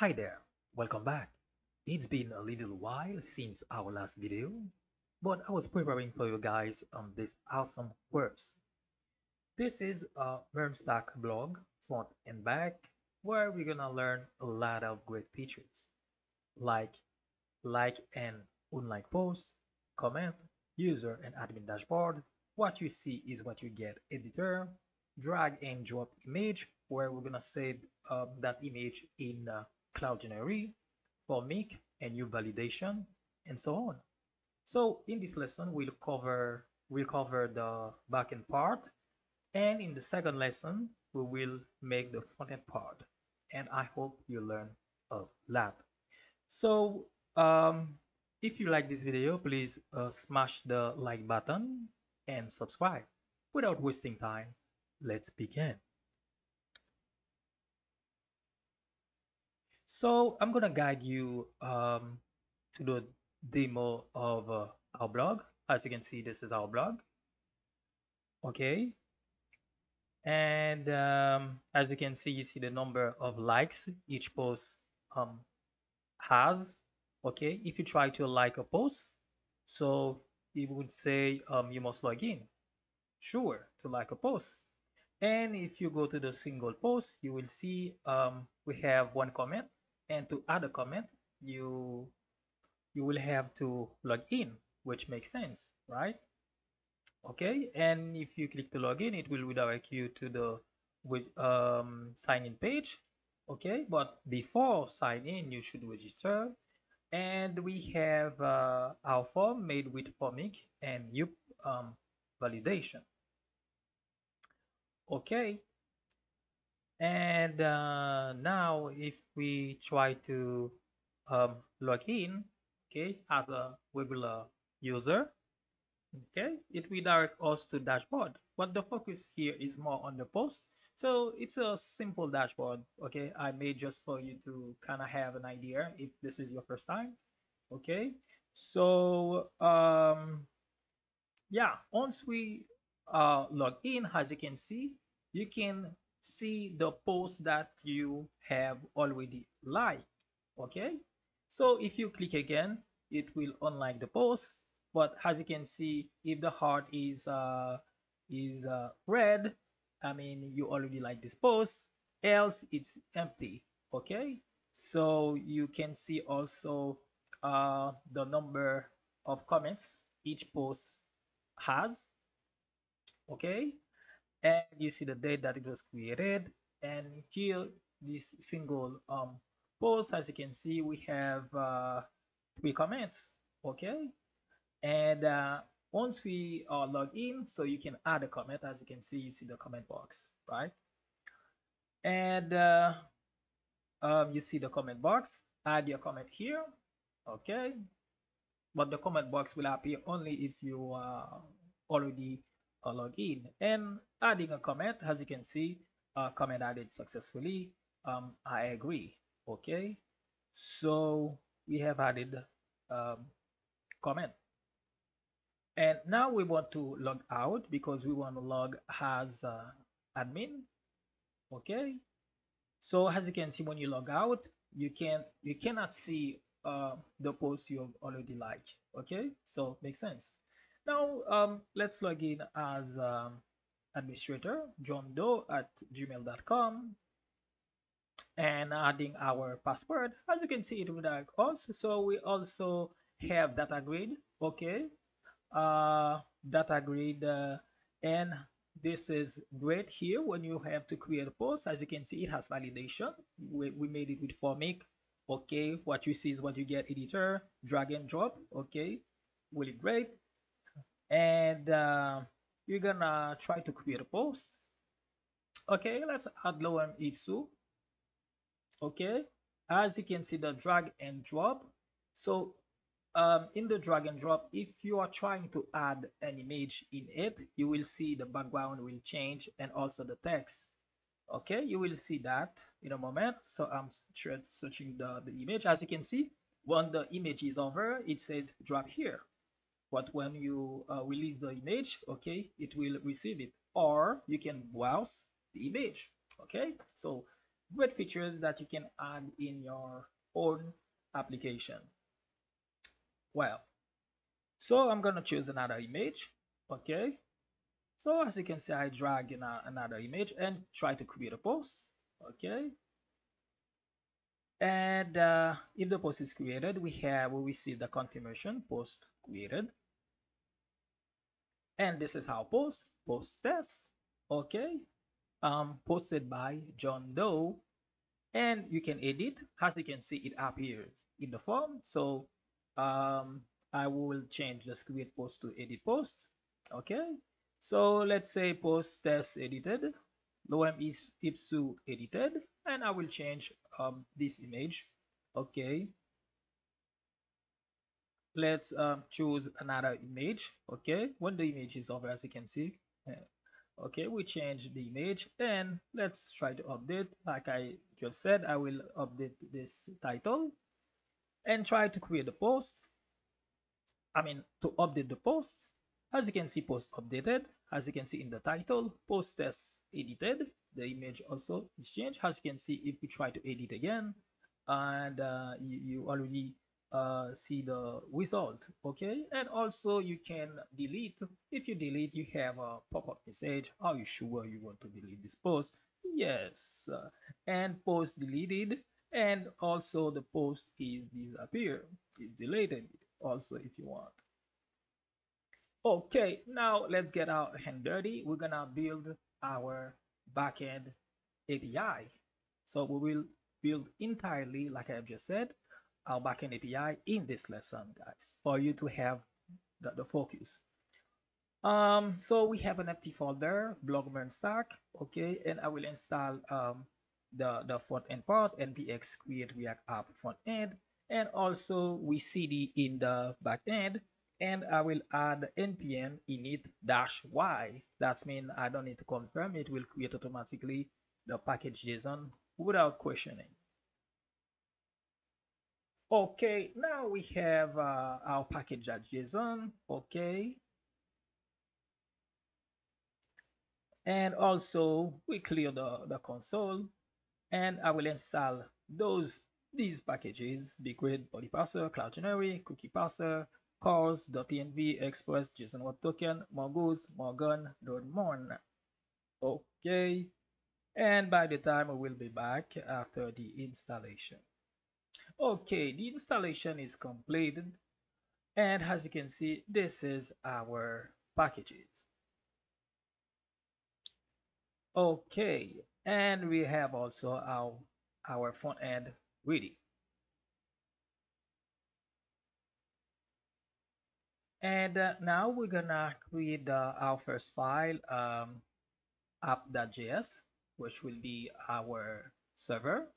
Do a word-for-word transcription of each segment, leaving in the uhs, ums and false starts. Hi there, welcome back. It's been a little while since our last video, but I was preparing for you guys on this awesome course. This is a MERN stack blog, front and back, where we're gonna learn a lot of great features like like and unlike post, comment, user and admin dashboard, what you see is what you get editor, drag and drop image, where we're gonna save um, that image in uh, Cloudinary, Formik, and new validation, and so on. So in this lesson, we'll cover we'll cover the backend part, and in the second lesson, we will make the frontend part. And I hope you learn a lot. So um, if you like this video, please uh, smash the like button and subscribe. Without wasting time, let's begin. So I'm gonna guide you um, to the demo of uh, our blog. As you can see, this is our blog. Okay, and um, as you can see, you see the number of likes each post um, has. Okay, if you try to like a post, so it would say um, you must log in. Sure, to like a post. And if you go to the single post, you will see um, we have one comment. And to add a comment, you you will have to log in, which makes sense, right? Okay, and if you click to log in, it will redirect you to the with um, sign in page. Okay, but before sign in, you should register. And we have uh, our form made with Formik and Yup um, validation. Okay, and uh, now if we try to um, log in, okay, as a regular user, okay, it redirects us to dashboard, but the focus here is more on the post. So it's a simple dashboard. Okay, I made just for you to kind of have an idea if this is your first time. Okay, so um yeah, once we uh log in, as you can see, you can see the post that you have already liked. Okay, so if you click again, it will unlike the post, but as you can see, if the heart is uh is uh red, I mean you already like this post, else it's empty. Okay, so you can see also uh the number of comments each post has. Okay, and you see the date that it was created, and here this single um post, as you can see, we have uh three comments. Okay, and uh once we are logged in, so you can add a comment. As you can see, you see the comment box, right? And uh um you see the comment box, add your comment here. Okay, but the comment box will appear only if you uh already a login. And adding a comment, as you can see, uh, comment added successfully, um, I agree. Okay, so we have added um, comment, and now we want to log out because we want to log as uh, admin. Okay, so as you can see, when you log out, you can you cannot see uh, the post you have already liked. Okay, so makes sense. Now um, let's log in as um, administrator johndoe at gmail dot com and adding our password. As you can see, it will direct us. So we also have Datagrid. Okay, uh, Datagrid, uh, and this is great here when you have to create a post. As you can see, it has validation. We, we made it with Formik. Okay, what you see is what you get. Editor, drag and drop. Okay, really great. And uh, you're gonna try to create a post. Okay, let's add lorem ipsum. Okay, as you can see, the drag and drop. So um, in the drag and drop, if you are trying to add an image in it, you will see the background will change and also the text. Okay, you will see that in a moment. So I'm searching the, the image. As you can see, when the image is over, it says drop here. But when you uh, release the image, okay, it will receive it, or you can browse the image. Okay, so great features that you can add in your own application. Well, so I'm going to choose another image. Okay. So as you can see, I drag in a, another image and try to create a post. Okay. And uh, if the post is created, we have we receive the confirmation post created. And this is how post post test. Okay. Um, posted by John Doe, and you can edit. As you can see, it appears in the form. So um, I will change the create post to edit post. Okay, so let's say post test edited, lorem ipsum edited, and I will change um, this image. Okay, let's um, choose another image. Okay, when the image is over, as you can see. Okay, we change the image and let's try to update. Like I just said, I will update this title and try to create a post. I mean, to update the post. As you can see, post updated. As you can see in the title, post test edited. The image also is changed. As you can see, if we try to edit again, and uh, you, you already uh, see the result. Okay, and also you can delete. If you delete, you have a pop-up message. Are you sure you want to delete this post? Yes. Uh, and post deleted, and also the post is disappear. It's deleted. Also, if you want. Okay, now let's get our hand dirty. We're gonna build our backend A P I. So we will build entirely, like I've just said, our backend A P I in this lesson, guys, for you to have the, the focus. Um, so we have an empty folder, blog M E R N stack. Okay, and I will install um the the front end part, npx create React app front end, and also we cd in the back end. And I will add npm init dash y. That means I don't need to confirm. It will create automatically the package JSON without questioning. Okay, now we have uh, our package.json. Okay. And also we clear the, the console, and I will install those these packages: bcrypt, body-parser, Cloudinary, cookie-parser, C O R S, Dotenv, Express, JSON Web Token, Mongoose, Morgan, nodemon. Okay, and by the time we will be back after the installation. Okay, the installation is completed, and as you can see, this is our packages. Okay, and we have also our our front end ready. And uh, now we're gonna create uh, our first file, um, app.js, which will be our server.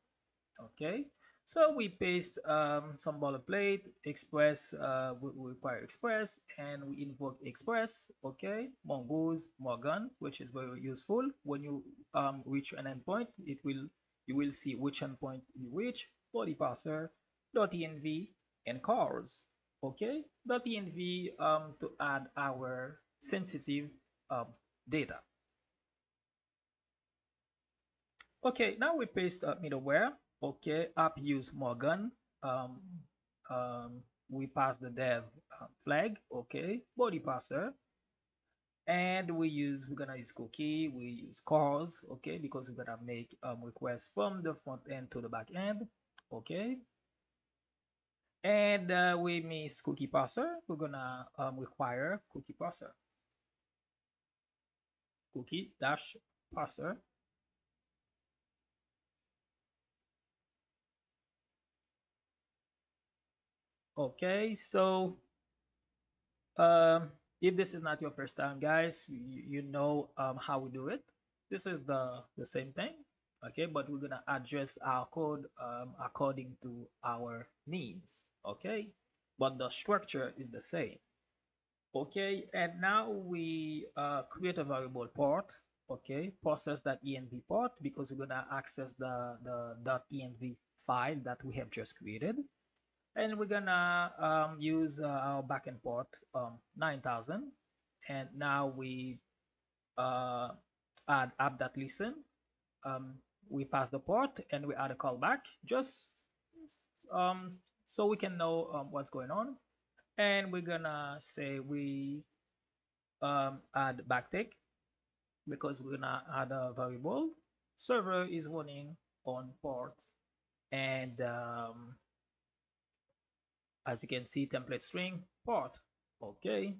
Okay, so we paste um, some boilerplate, Express, uh, we require Express, and we invoke Express. Okay, Mongoose, Morgan, which is very useful. When you um, reach an endpoint, it will you will see which endpoint you reach. Body-parser, .env, and C O R S. Okay, .env um, to add our sensitive um, data. Okay, now we paste uh, middleware. Okay, app use Morgan. Um, um, we pass the dev uh, flag. Okay, body parser, and we use we're gonna use cookie. We use C O R S. Okay, because we're gonna make um, requests from the front end to the back end. Okay. And uh, we miss cookie parser. We're gonna um, require cookie parser. Cookie dash parser. Okay, so um, if this is not your first time, guys, you, you know um, how we do it. This is the the same thing. Okay, but we're gonna address our code um, according to our needs. Okay, but the structure is the same. Okay, and now we uh, create a variable port. Okay, process that env port, because we're gonna access the the .env file that we have just created, and we're gonna um, use uh, our backend port um, nine thousand. And now we uh, add app.listen um, we pass the port and we add a callback just um, so we can know um, what's going on. And we're gonna say we um, add backtick because we're gonna add a variable. Server is running on port, and um, as you can see, template string port. Okay.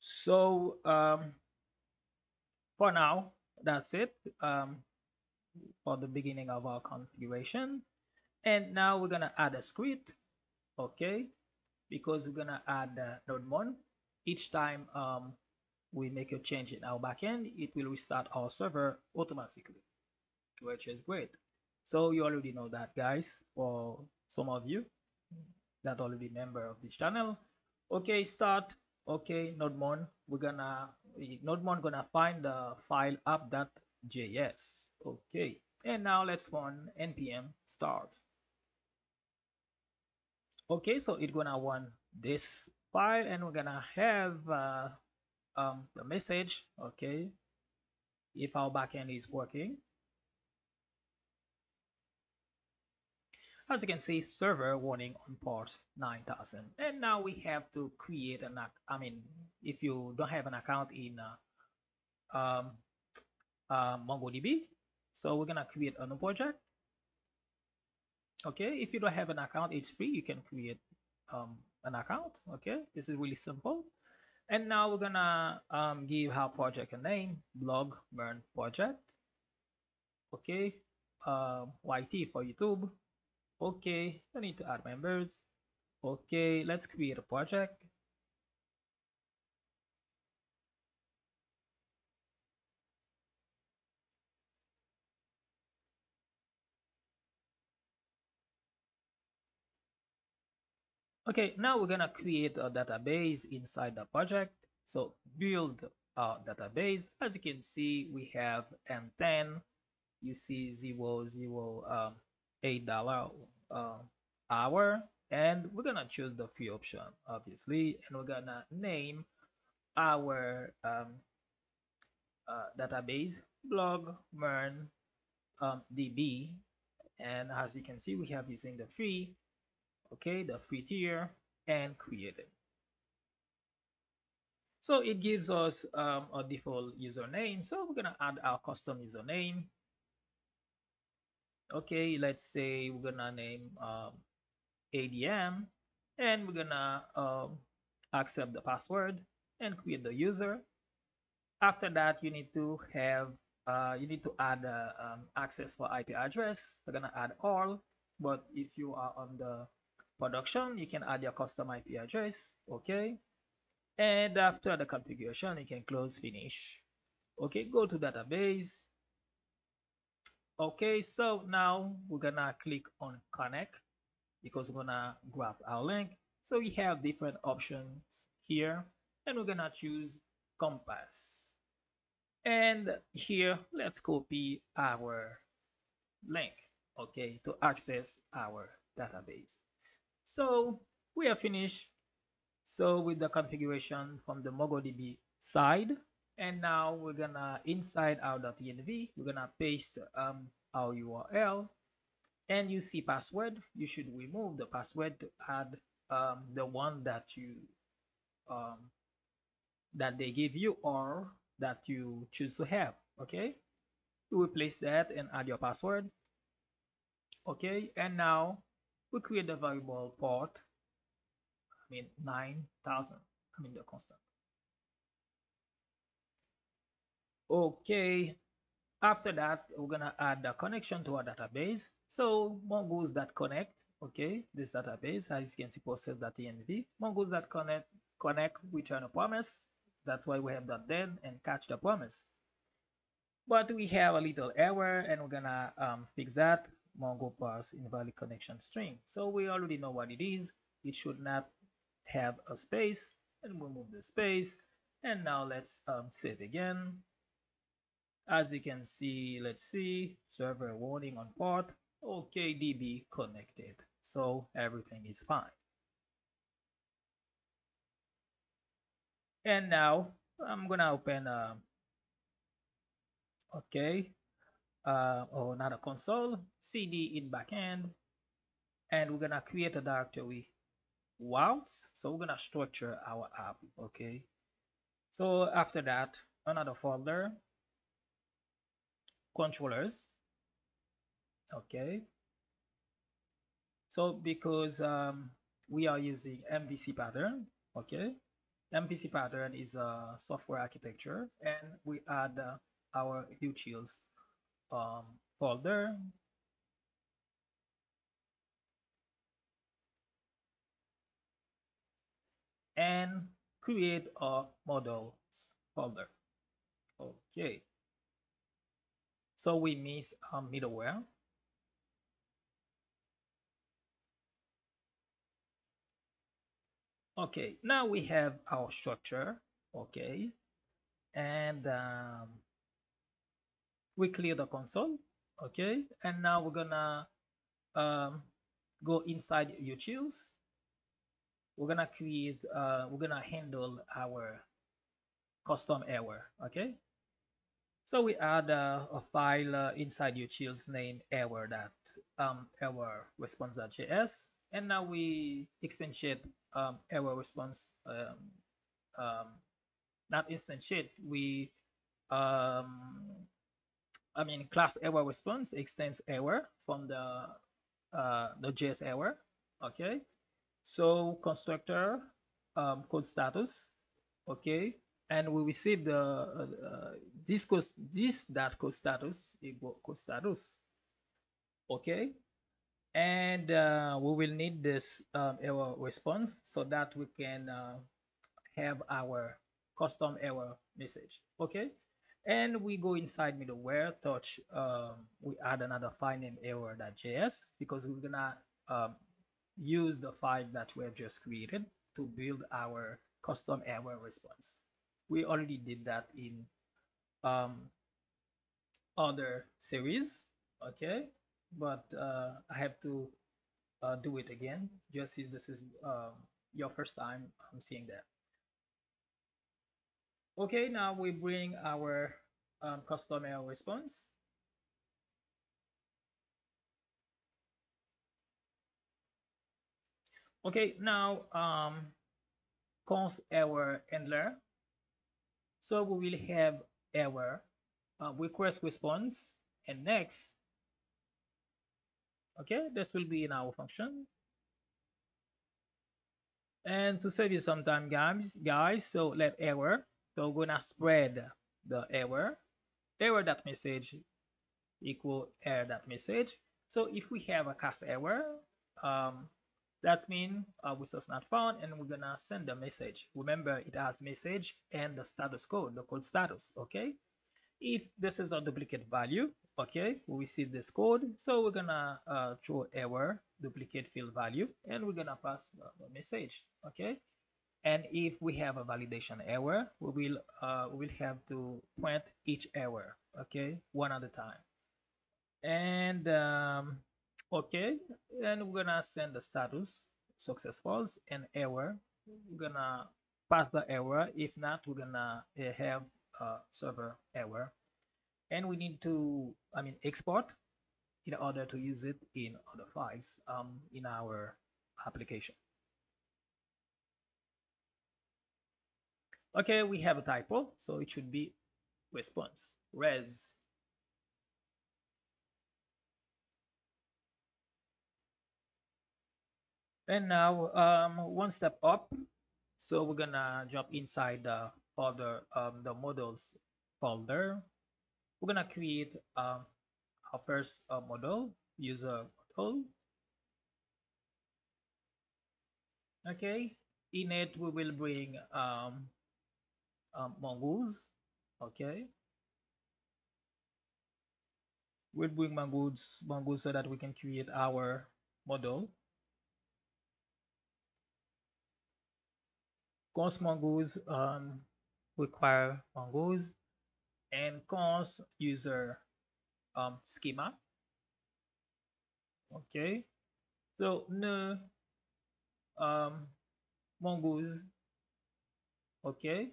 So um, for now, that's it um, for the beginning of our configuration. And now we're gonna add a script, okay? Because we're gonna add uh, nodemon. Each time um, we make a change in our backend, it will restart our server automatically, which is great. So you already know that, guys, for some of you that already member of this channel. Okay, start. Okay, nodemon. We're gonna nodemon gonna find the file app.js. Okay. And now let's run npm start. Okay, so it's gonna run this file, and we're gonna have uh, um, the message. Okay, if our backend is working, as you can see, server warning on port nine thousand. And now we have to create an. I mean, if you don't have an account in uh, um, uh, MongoDB. So we're gonna create a new project. Okay, if you don't have an account, it's free. You can create um, an account. Okay, this is really simple. And now we're gonna um, give our project a name, blog MERN project. Okay, uh, Y T for YouTube. Okay, I need to add members. Okay, let's create a project. Okay, now we're gonna create a database inside the project. So build our database. As you can see, we have M ten. You see zero zero um, eight dollar uh, hour, and we're gonna choose the free option, obviously, and we're gonna name our um, uh, database blog MERN um, D B, and as you can see, we have using the free. Okay, the free tier, and create it. So it gives us um, a default username. So we're gonna add our custom username. Okay, let's say we're gonna name um, A D M, and we're gonna um, accept the password and create the user. After that, you need to have uh, you need to add uh, um, access for I P address. We're gonna add all, but if you are on the production, you can add your custom I P address. Okay, and after the configuration, you can close finish. Okay, go to database. Okay, so now we're gonna click on connect because we're gonna grab our link. So we have different options here, and we're gonna choose compass, and here let's copy our link, okay, to access our database. So we are finished so with the configuration from the MongoDB side, and now we're gonna inside our .env, we're gonna paste um, our U R L, and you see password. You should remove the password to add um, the one that you um, that they give you or that you choose to have. Okay, you replace that and add your password. Okay, and now we create the variable port, I mean nine thousand, I mean the constant. Okay, after that, we're gonna add the connection to our database. So mongoose.connect, okay, this database, as you can see, process.env, mongoose.connect, connect, we try to promise. That's why we have that then and catch the promise. But we have a little error, and we're gonna um, fix that. Mongo parse invalid connection string. So we already know what it is. It should not have a space, and we'll move the space. And now let's um, save again. As you can see, let's see, server warning on port. Okay, D B connected. So everything is fine. And now I'm gonna open. Uh, okay. uh, or not a console, cd in backend, and we're gonna create a directory routes. So we're gonna structure our app. Okay, so after that, another folder, controllers. Okay, so because um, we are using M V C pattern. Okay, M V C pattern is a software architecture, and we add uh, our utils um, folder. And create a models folder. Okay, so we miss um, middleware. Okay, now we have our structure. Okay, and um, we clear the console. Okay, and now we're gonna um, go inside utils. We're gonna create, uh, we're gonna handle our custom error. Okay, so we add uh, a file uh, inside utils named error that um, error response.js, and now we instantiate um, error response. Um, um, not instantiate, we um, I mean class error response extends error from the uh, the J S error. Okay. So constructor um, code status, okay, and we receive the uh, this code, this that code status equal code status, okay, and uh, we will need this um, error response so that we can uh, have our custom error message, okay, and we go inside middleware touch. Um, we add another file named error.js because we're gonna um, use the file that we have just created to build our custom error response. We already did that in um, other series, okay, but uh, I have to uh, do it again just since this is uh, your first time I'm seeing that. Okay, now we bring our um, custom error response. Okay, now um, const error handler. So we will have error, uh, request response, and next. Okay, this will be in our function. And to save you some time, guys, guys, so let error. So we're gonna spread the error, error.message equal error.message. So if we have a cast error, um, that means our resource not found, and we're gonna send a message. Remember, it has message and the status code, the code status, okay? If this is a duplicate value, okay, we receive this code. So we're gonna uh, throw error, duplicate field value, and we're gonna pass the, the message, okay? And if we have a validation error, we will uh, we'll have to print each error, okay? One at a time. And, um, okay, and we're gonna send the status success false and error. We're gonna pass the error. If not, we're gonna have a server error, and we need to I mean export in order to use it in other files um, in our application. Okay, we have a typo, so it should be response res. And now um, one step up, so we're gonna jump inside the other um, the models folder. We're gonna create um, our first uh, model, user model. Okay, in it we will bring um, um, Mongoose. Okay, we'll bring Mongoose, Mongoose so that we can create our model. Const mongoose um, require mongoose, and const user um, schema. Okay, so no um, mongoose. Okay,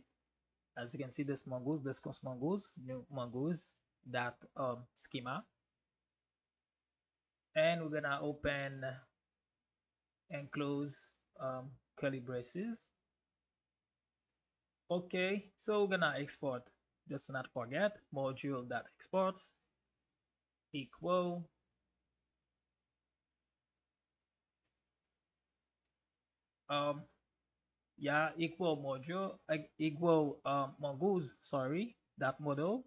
as you can see, this mongoose, this const mongoose, no mongoose, that um, schema, and we're gonna open and close um, curly braces. Okay, so we're gonna export, just to not forget, module that exports equal um yeah equal module uh, equal um mongoose sorry that model,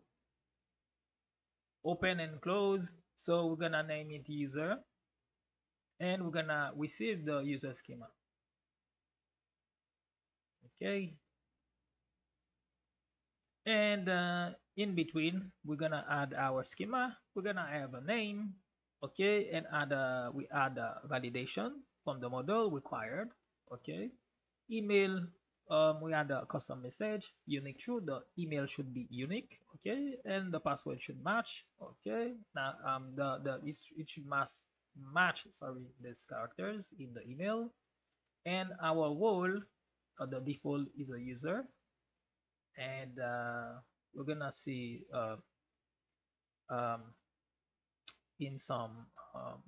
open and close. So we're gonna name it user, and we're gonna receive the user schema. Okay, and uh, in between we're gonna add our schema. We're gonna have a name, okay, and add a, we add a validation from the model required. Okay, email, um we add a custom message, unique true, the email should be unique, okay, and the password should match. Okay, now um the the it should must match sorry these characters in the email, and our role, uh, the default is a user, and uh we're gonna see uh um in some um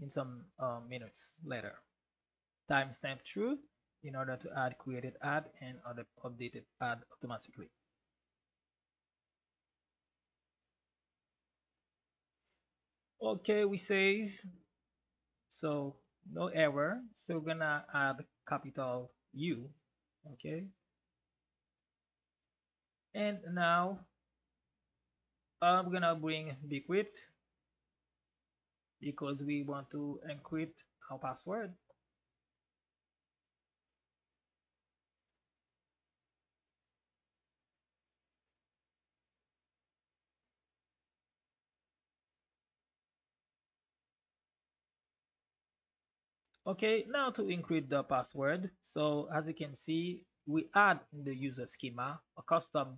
in some uh, minutes later, timestamp true in order to add created ad and other updated ad automatically. Okay, we save, so no error. So we're gonna add capital U. Okay, and now I'm gonna bring bcrypt because we want to encrypt our password. Okay, now to encrypt the password. So as you can see, we add in the user schema a custom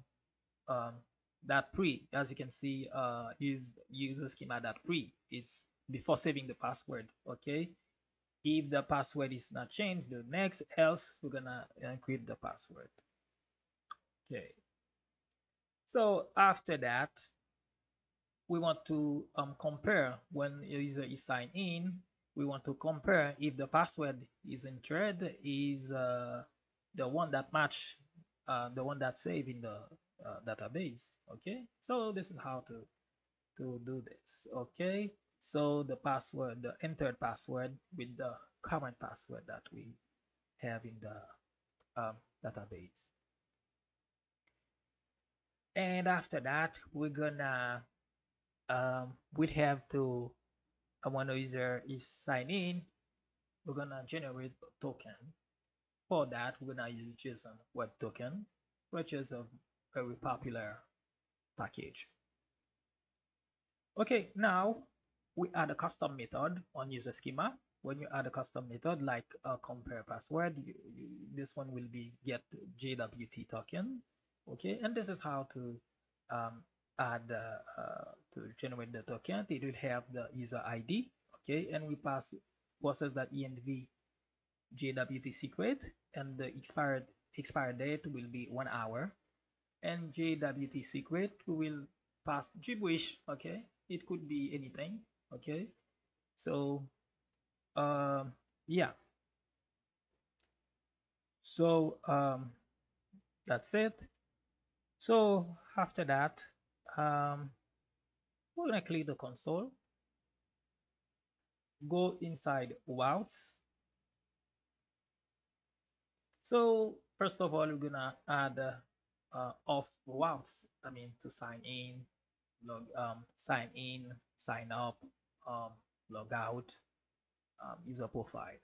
um, that pre. As you can see, uh, use user schema that pre. It's before saving the password. Okay, if the password is not changed, the next, else we're gonna encrypt the password. Okay. So after that, we want to um, compare when a user is signed in. We want to compare if the password is entered is uh, the one that match uh, the one that's saved in the uh, database. Okay, so this is how to to do this. Okay, so the password, the entered password with the current password that we have in the um, database. And after that, we're gonna um, we have to, when a user is signed in, we're gonna generate a token. For that, we're gonna use JSON Web Token, which is a very popular package. Okay, now we add a custom method on user schema. When you add a custom method like a compare password, you, you, this one will be get J W T token. Okay, and this is how to um, add uh, uh, to generate the token. It will have the user I D, okay, and we pass process that env J W T secret, and the expired expired date will be one hour, and J W T secret we will pass gibberish. Okay, it could be anything. Okay, so um, yeah, so um, that's it. So after that, um we're gonna click the console, go inside routes. So first of all, we're gonna add uh, uh off routes, I mean to sign in, log um sign in, sign up, um log out, um, user profile.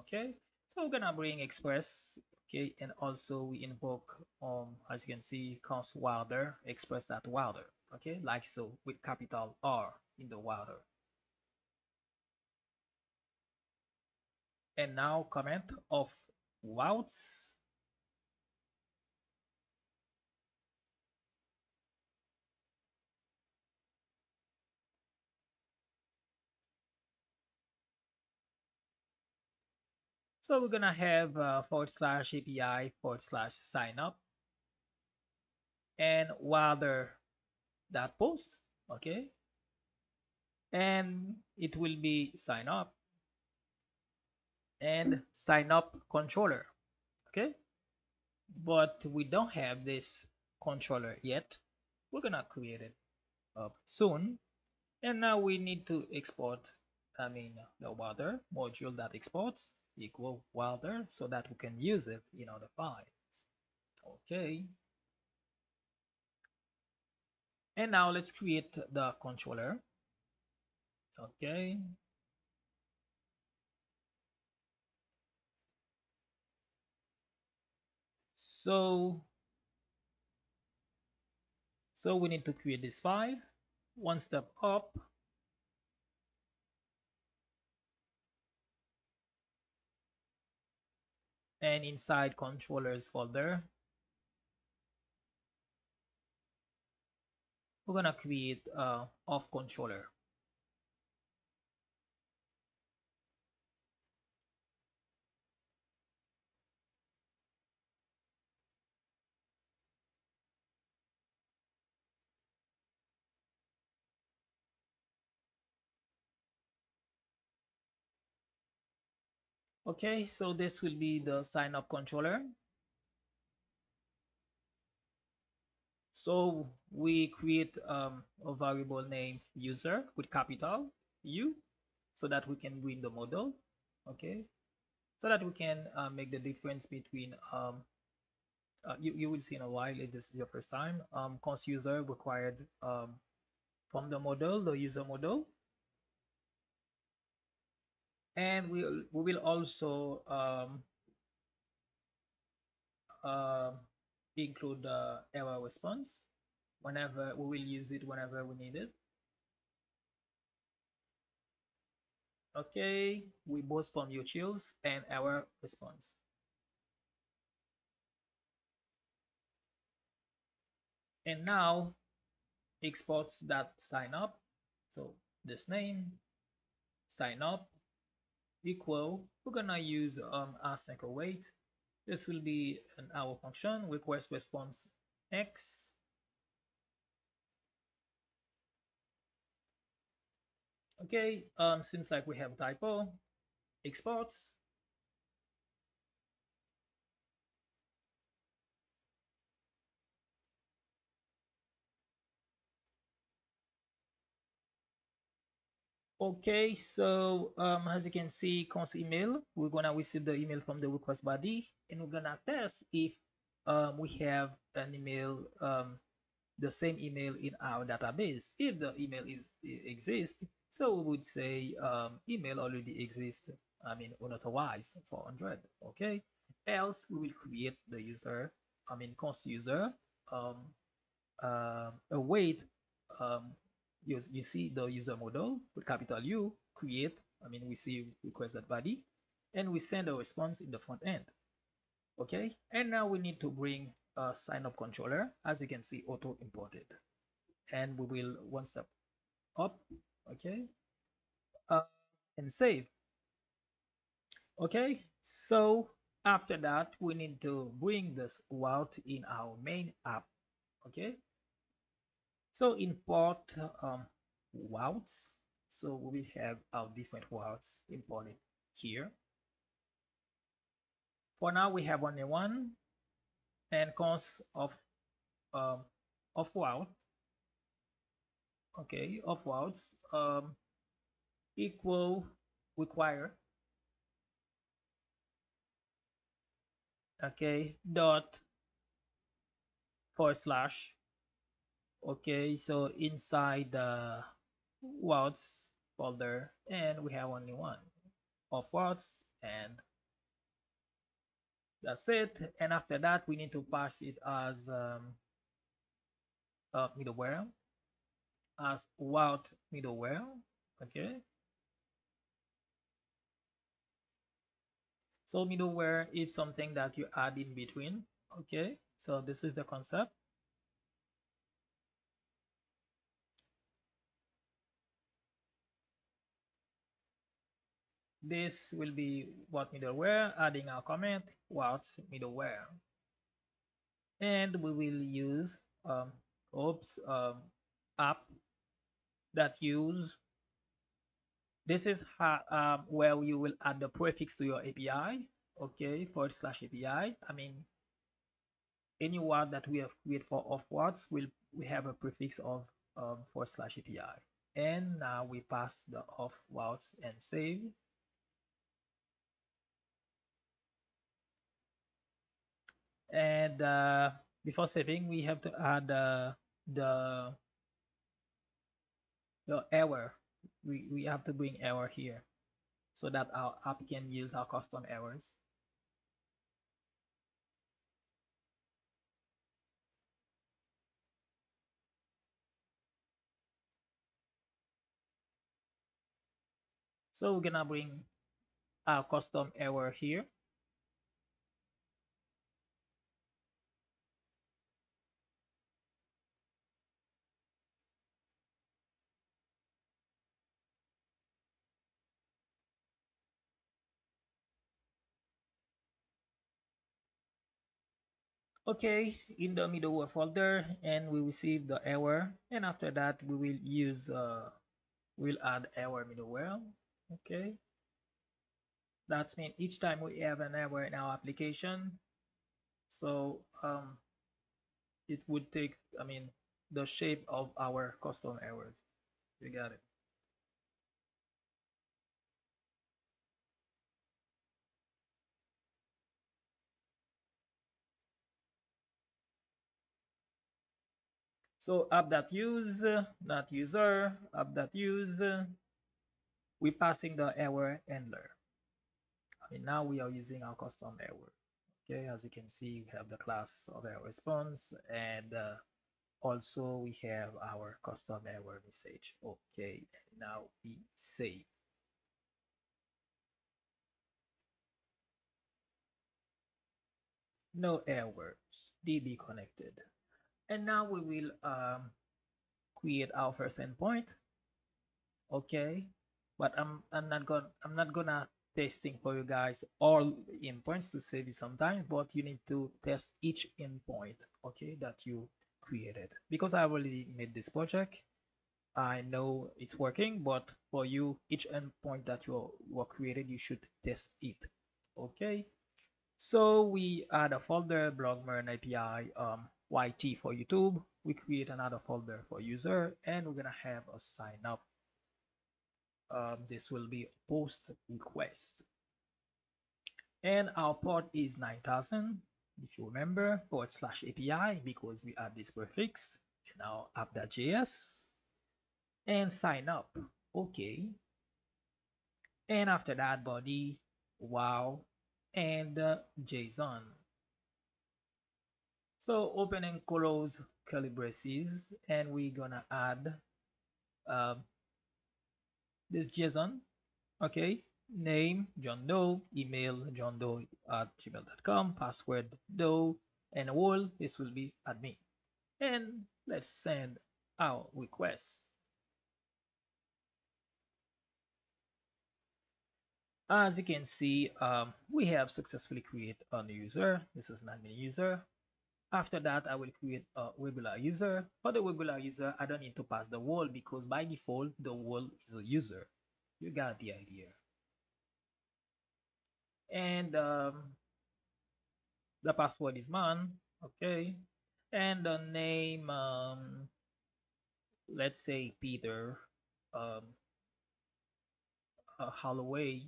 Okay, so we're gonna bring Express. Okay, and also we invoke, um, as you can see, const wilder, express.wilder, okay, like so, with capital R in the wilder. And now comment of routes. So we're gonna have uh, forward slash A P I forward slash sign up, and wilder that post, okay, and it will be sign up and sign up controller, okay, but we don't have this controller yet. We're gonna create it up soon. And now we need to export, I mean, the water module that exports equal water so that we can use it in other files. Okay. And now let's create the controller. Okay. So, so we need to create this file. One step up. And inside controllers folder, we're gonna create a off controller. Okay, so this will be the sign up controller. So we create um, a variable named user with capital U so that we can bring the model, okay, so that we can uh, make the difference between um, uh, you, you will see in a while if this is your first time, um, const user required um, from the model, the user model. And we we'll, we will also um, uh, include the error response whenever we will use it whenever we need it. Okay, we both form utils and error response. And now exports that sign up. So this name sign up. Equal, we're gonna use um, async await. This will be an our function request response x. Okay, um, seems like we have typo. Exports. Okay, so um, as you can see, const email, we're gonna receive the email from the request body, and we're gonna test if um, we have an email, um, the same email in our database. If the email is exists, so we would say um, email already exists. I mean, unauthorized for one hundred. Okay, else we will create the user. I mean, const user um, uh, await. Um, You, you see the user model with capital U, create, I mean, we see request that body, and we send a response in the front end. Okay, and now we need to bring a sign up controller, as you can see, auto imported. And we will one step up, okay, uh, and save. Okay, so after that, we need to bring this route in our main app, okay. So import um, routes. So we will have our different routes imported here. For now, we have only one, and const of um, of route. Okay, of routes um, equal require. Okay, dot forward slash. Okay, so inside the routes folder, and we have only one of routes, and that's it. And after that, we need to pass it as um, uh, middleware, as route middleware. Okay, so middleware is something that you add in between. Okay, so this is the concept. This will be what middleware, adding our comment, what's middleware. And we will use, um, oops, um, app that use. This is how, um, where you will add the prefix to your A P I, okay, forward slash A P I. I mean, any word that we have created for off words will we have a prefix of um, forward slash A P I. And now we pass the off routes and save. And uh, before saving, we have to add uh, the the error. We, we have to bring error here so that our app can use our custom errors. So we're gonna bring our custom error here. Okay, in the middle of folder, and we receive the error, and after that we will use uh, we'll add error middleware. Okay, that means each time we have an error in our application, so um, it would take, I mean, the shape of our custom errors. You got it. So app.use, not user, app.use, we're passing the error handler. I mean, now we are using our custom error. Okay, as you can see, we have the class of error response, and uh, also we have our custom error message. Okay, now we save. No errors, D B connected. And now we will um, create our first endpoint. Okay, but I'm I'm not gonna I'm not gonna testing for you guys all endpoints to save you some time, but you need to test each endpoint, okay, that you created. Because I already made this project, I know it's working, but for you, each endpoint that you were created, you should test it. Okay, so we add a folder blog MERN A P I. Um, Y T for YouTube, we create another folder for user, and we're gonna have a sign up. Um, this will be a post request, and our port is nine thousand, if you remember, forward slash A P I, because we add this prefix in our app.js, and sign up. Okay, and after that, body, wow, and uh, JSON. So open and close curly braces, and we're gonna add um, this JSON, okay, name John Doe, email John Doe at gmail dot com, password Doe, and all this will be admin. And let's send our request. As you can see, um, we have successfully created a new user. This is an admin user. After that, I will create a regular user. For the regular user, I don't need to pass the wall because by default, the wall is a user. You got the idea. And um, the password is man, okay. And the name, um, let's say Peter um, uh, Holloway.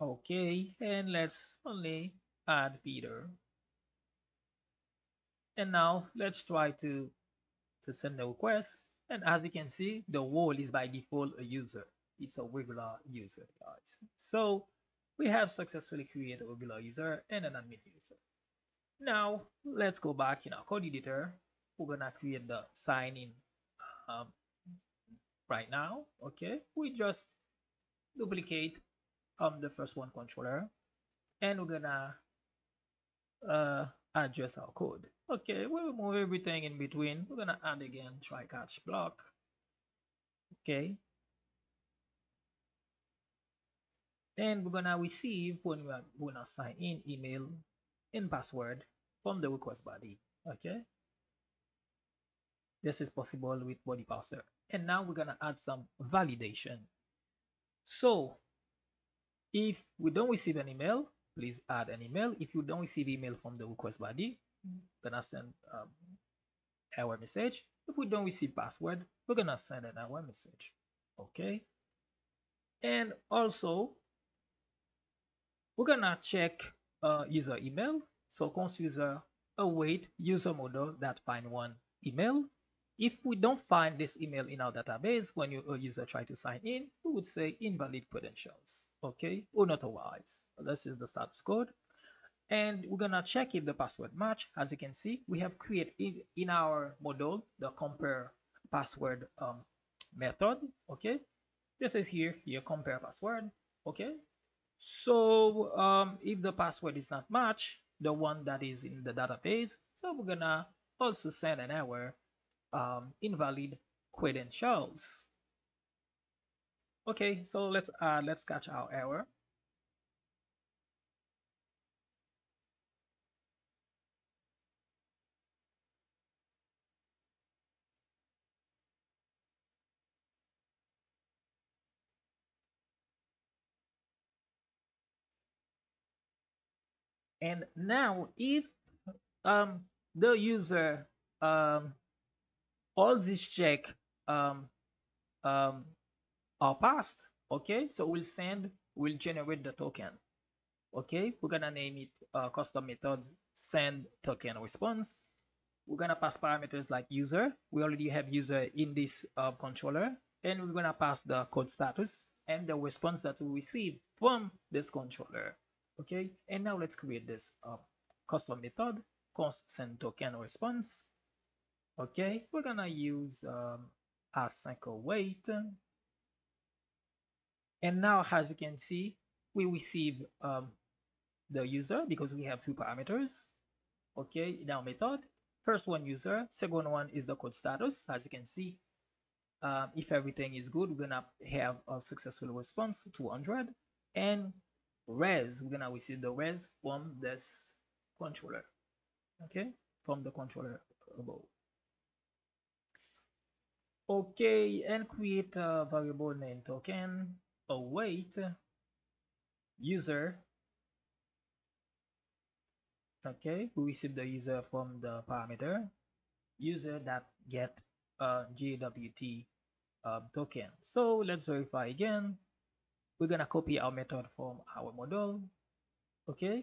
Okay, and let's only add Peter. And now let's try to to send the request, and as you can see, the wall is by default a user. It's a regular user, guys. So we have successfully created a regular user and an admin user. Now let's go back in our code editor. We're gonna create the sign in um, right now. Okay, we just duplicate um the first one controller, and we're gonna uh adjust our code. Okay, we'll remove everything in between. We're gonna add again try catch block. Okay, and we're gonna receive when we are gonna sign in email and password from the request body. Okay, This is possible with body parser. And now we're going to add some validation. So if we don't receive an email, please add an email. If you don't receive email from the request body, we're going to send um, error message. If we don't receive password, we're going to send an error message. Okay. And also, we're going to check uh, user email. So const user await user model that find one email. If we don't find this email in our database, when your user try to sign in, we would say invalid credentials, okay, or not otherwise. This is the status code. And we're going to check if the password match. As you can see, we have created in, in our model the compare password um, method, okay. This is here, here, compare password, okay. So um, if the password is not matched, the one that is in the database, so we're going to also send an error. Um, invalid credentials. Okay, so let's uh, let's catch our error. And now, if um, the user um, all these check um, um, are passed, okay? So we'll send, we'll generate the token, okay? We're gonna name it uh, custom method send token response. We're gonna pass parameters like user. We already have user in this uh, controller, and we're gonna pass the code status and the response that we receive from this controller, okay? And now let's create this uh, custom method, const send token response. Okay, we're gonna use um, async await, and now as you can see, we receive um, the user because we have two parameters. Okay, in our method, first one user, second one is the code status. As you can see, um, if everything is good, we're gonna have a successful response, two hundred, and res. We're gonna receive the res from this controller. Okay, from the controller above. Okay, and create a variable name token, await, user. Okay, we receive the user from the parameter, user that get uh, J W T uh, token. So let's verify again. We're gonna copy our method from our model, okay?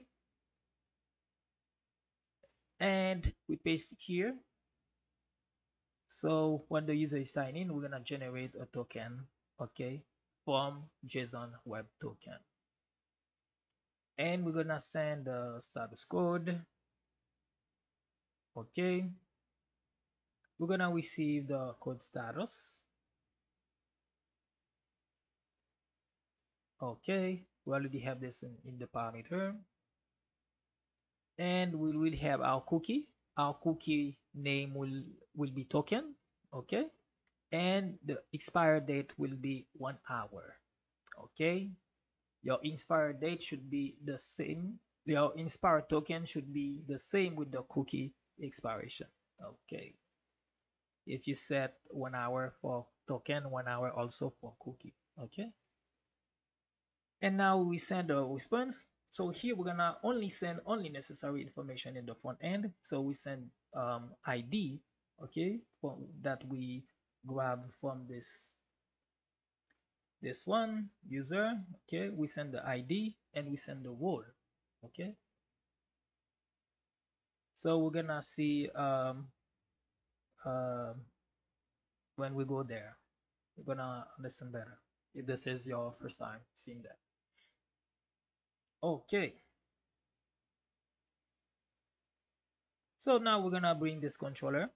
And we paste it here. So when the user is signing in, we're gonna generate a token, okay, from JSON Web Token, and we're gonna send the status code. Okay, we're gonna receive the code status. Okay, we already have this in, in the parameter, and we will have our cookie. Our cookie name will will be token, okay, and the expired date will be one hour. Okay, your expired date should be the same, your expired token should be the same with the cookie expiration. Okay, if you set one hour for token, one hour also for cookie. Okay, and now we send a response. So here we're gonna only send only necessary information in the front end. So we send um, I D, okay, for, that we grab from this this one user. Okay, we send the I D and we send the role. Okay. So we're gonna see um, uh, when we go there, we're gonna understand better if this is your first time seeing that. Okay, so now we're gonna bring this controller.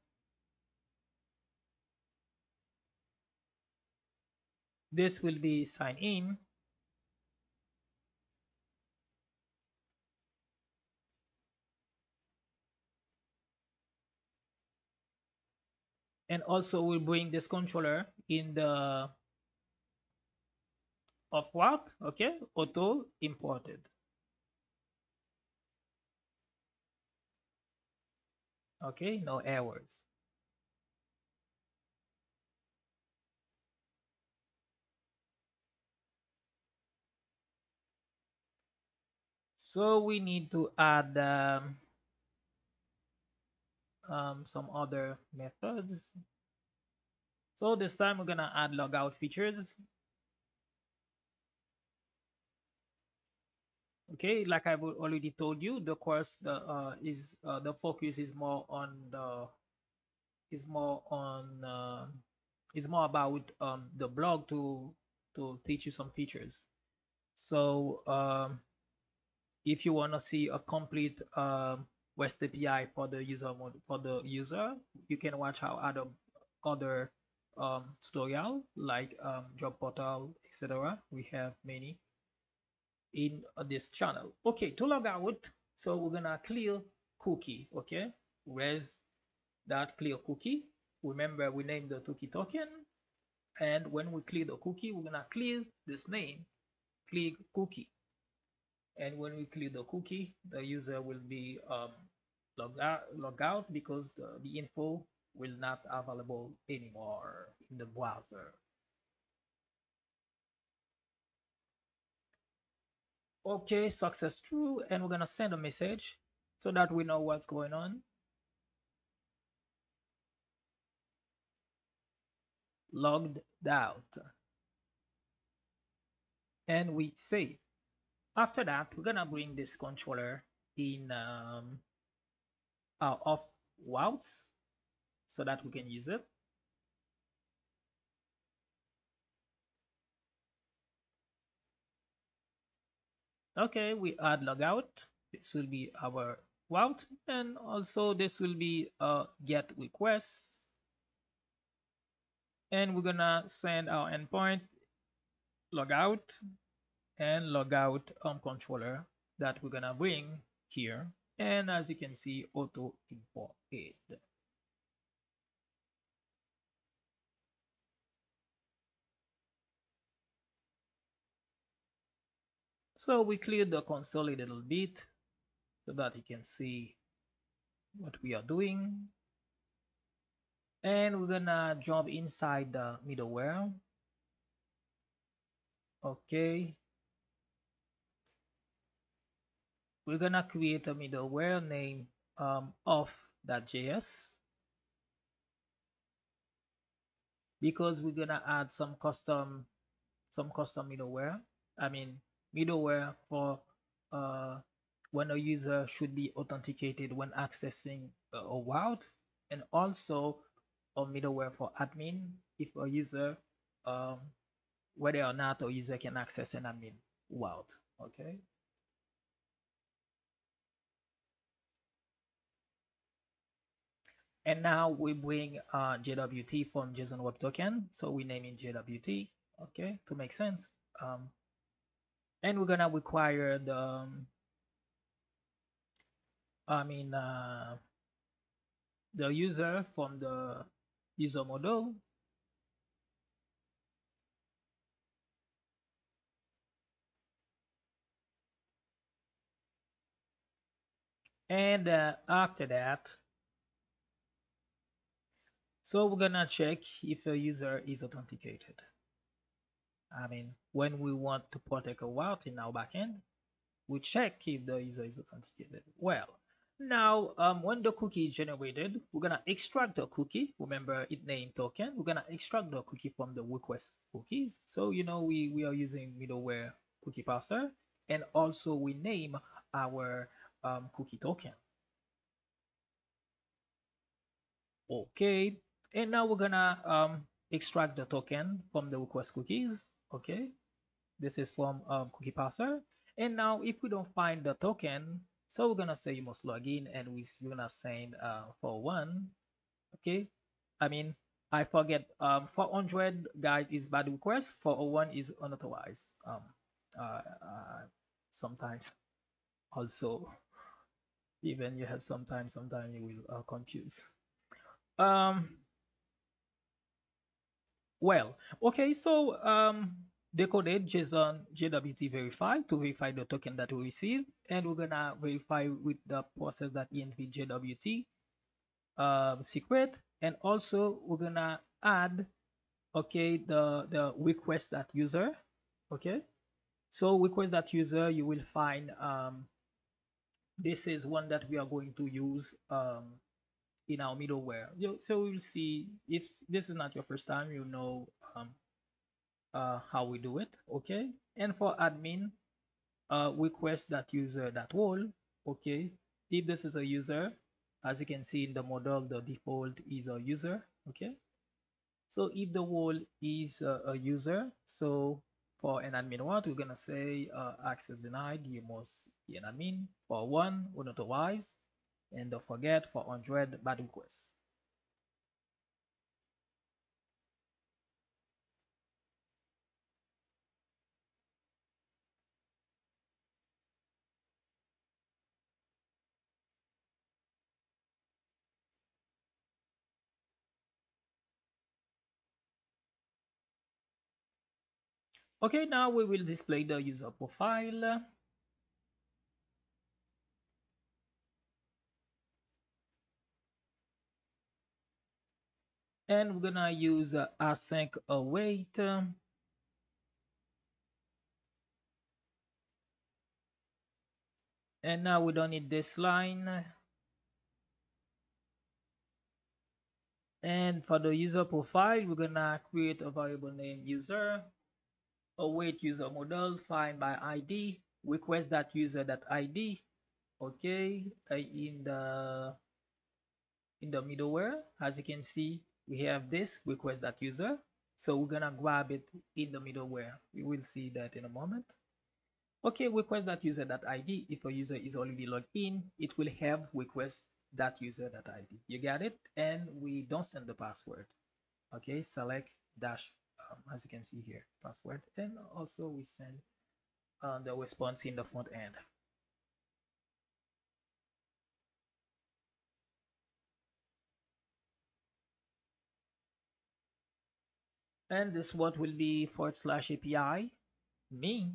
This will be sign in. And also we'll bring this controller in the of what, okay, auto imported. Okay, no errors. So we need to add um, um, some other methods. So this time we're gonna add logout features. Okay, like I've already told you, the course the uh, is uh, the focus is more on the is more on uh, is more about um, the blog to to teach you some features. So um, if you want to see a complete uh, REST A P I for the user mode, for the user, you can watch our other other um, tutorial like um, job portal, et cetera. We have many in this channel. Okay, to log out, so we're gonna clear cookie. Okay, res that clear cookie. Remember, we named the cookie token, and when we clear the cookie, we're gonna clear this name, clear cookie. And when we clear the cookie, the user will be um logged out, log out because the, the info will not be available anymore in the browser. Okay, success true, and we're gonna send a message so that we know what's going on. Logged out, and we save. After that, we're gonna bring this controller in um, our off routes so that we can use it. Okay, we add logout. This will be our route, and also this will be a get request, and we're gonna send our endpoint logout and logout um, controller that we're gonna bring here, and as you can see, auto imported. So we clear the console a little bit so that you can see what we are doing. And we're gonna jump inside the middleware. Okay. We're gonna create a middleware named um, off.js because we're gonna add some custom, some custom middleware. I mean, middleware for uh, when a user should be authenticated when accessing a, a route, and also a middleware for admin if a user, um, whether or not a user can access an admin route. Okay. And now we bring uh, J W T from JSON Web Token, so we name it J W T. Okay, to make sense. Um, And we're gonna require the, um, I mean, uh, the user from the user model. And uh, after that, so we're gonna check if the user is authenticated. I mean, when we want to protect a route in our backend, we check if the user is authenticated. Well, now um, when the cookie is generated, we're gonna extract the cookie. Remember, it named token. We're gonna extract the cookie from the request cookies. So you know we we are using middleware cookie parser, and also we name our um, cookie token. Okay, and now we're gonna um, extract the token from the request cookies. Okay, this is from um, cookie parser, and now if we don't find the token, so we're gonna say you must log in, and we, we're gonna send uh, for one. Okay, I mean I forget. Um, four hundred guide is bad request. four oh one is unauthorized. Um, uh, uh, sometimes, also, even you have sometimes. Sometimes you will uh, confuse. Um. Well, okay, so um, decoded JSON J W T verify to verify the token that we receive, and we're gonna verify with the process that env J W T uh, secret, and also we're gonna add, okay, the the request that user. Okay, so request that user, you will find um, this is one that we are going to use um, in our middleware. So we'll see. If this is not your first time, you know um, uh, how we do it. Okay. And for admin, uh, request that user that role. Okay. If this is a user, as you can see in the model, the default is a user. Okay. So if the role is uh, a user, so for an admin one, we're gonna say uh, access denied. You must be an admin for one or otherwise, and don't forget for one hundred bad requests. Okay, now we will display the user profile. And we're gonna use uh, async await. And now we don't need this line. And for the user profile, we're gonna create a variable named user. Await user model, find by I D, request that user that I D. Okay, in the in the middleware, as you can see, we have this request that user. So we're gonna grab it in the middleware. We will see that in a moment. Okay, request that user that I D. If a user is already logged in, it will have request that user that I D. You got it? And we don't send the password. Okay, select dash. Um, as you can see here, password, and also we send uh, the response in the front end. And this what will be forward slash A P I main.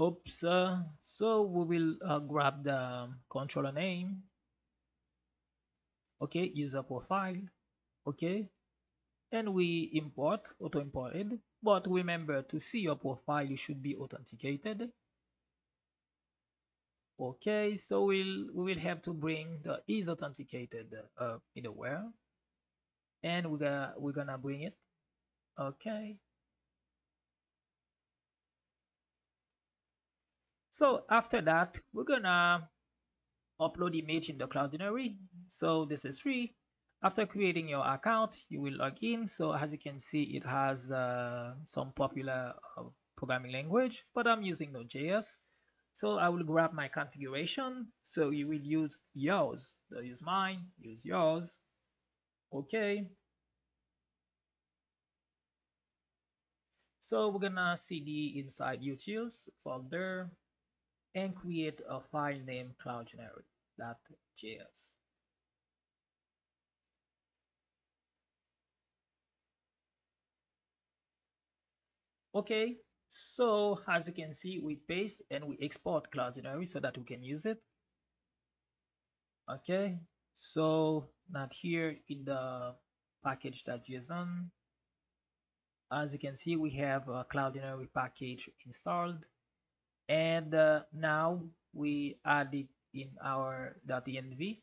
Oops, uh, so we will uh, grab the controller name. Okay, user profile. Okay, and we import, auto imported. But remember, to see your profile, you should be authenticated. Okay, so we'll, we will have to bring the is authenticated uh, middleware, and we're gonna, we're gonna bring it. Okay. So after that, we're gonna upload image in the Cloudinary. So this is free. After creating your account, you will log in. So as you can see, it has uh, some popular uh, programming language, but I'm using Node.js. So I will grab my configuration. So you will use yours. So use mine, use yours. Okay. So we're gonna cd inside utils folder, and create a file named cloudinary dot J S. Okay, so as you can see, we paste and we export Cloudinary so that we can use it. Okay, so not here in the package dot J S O N. As you can see, we have a Cloudinary package installed. And uh, now we add it in our .env.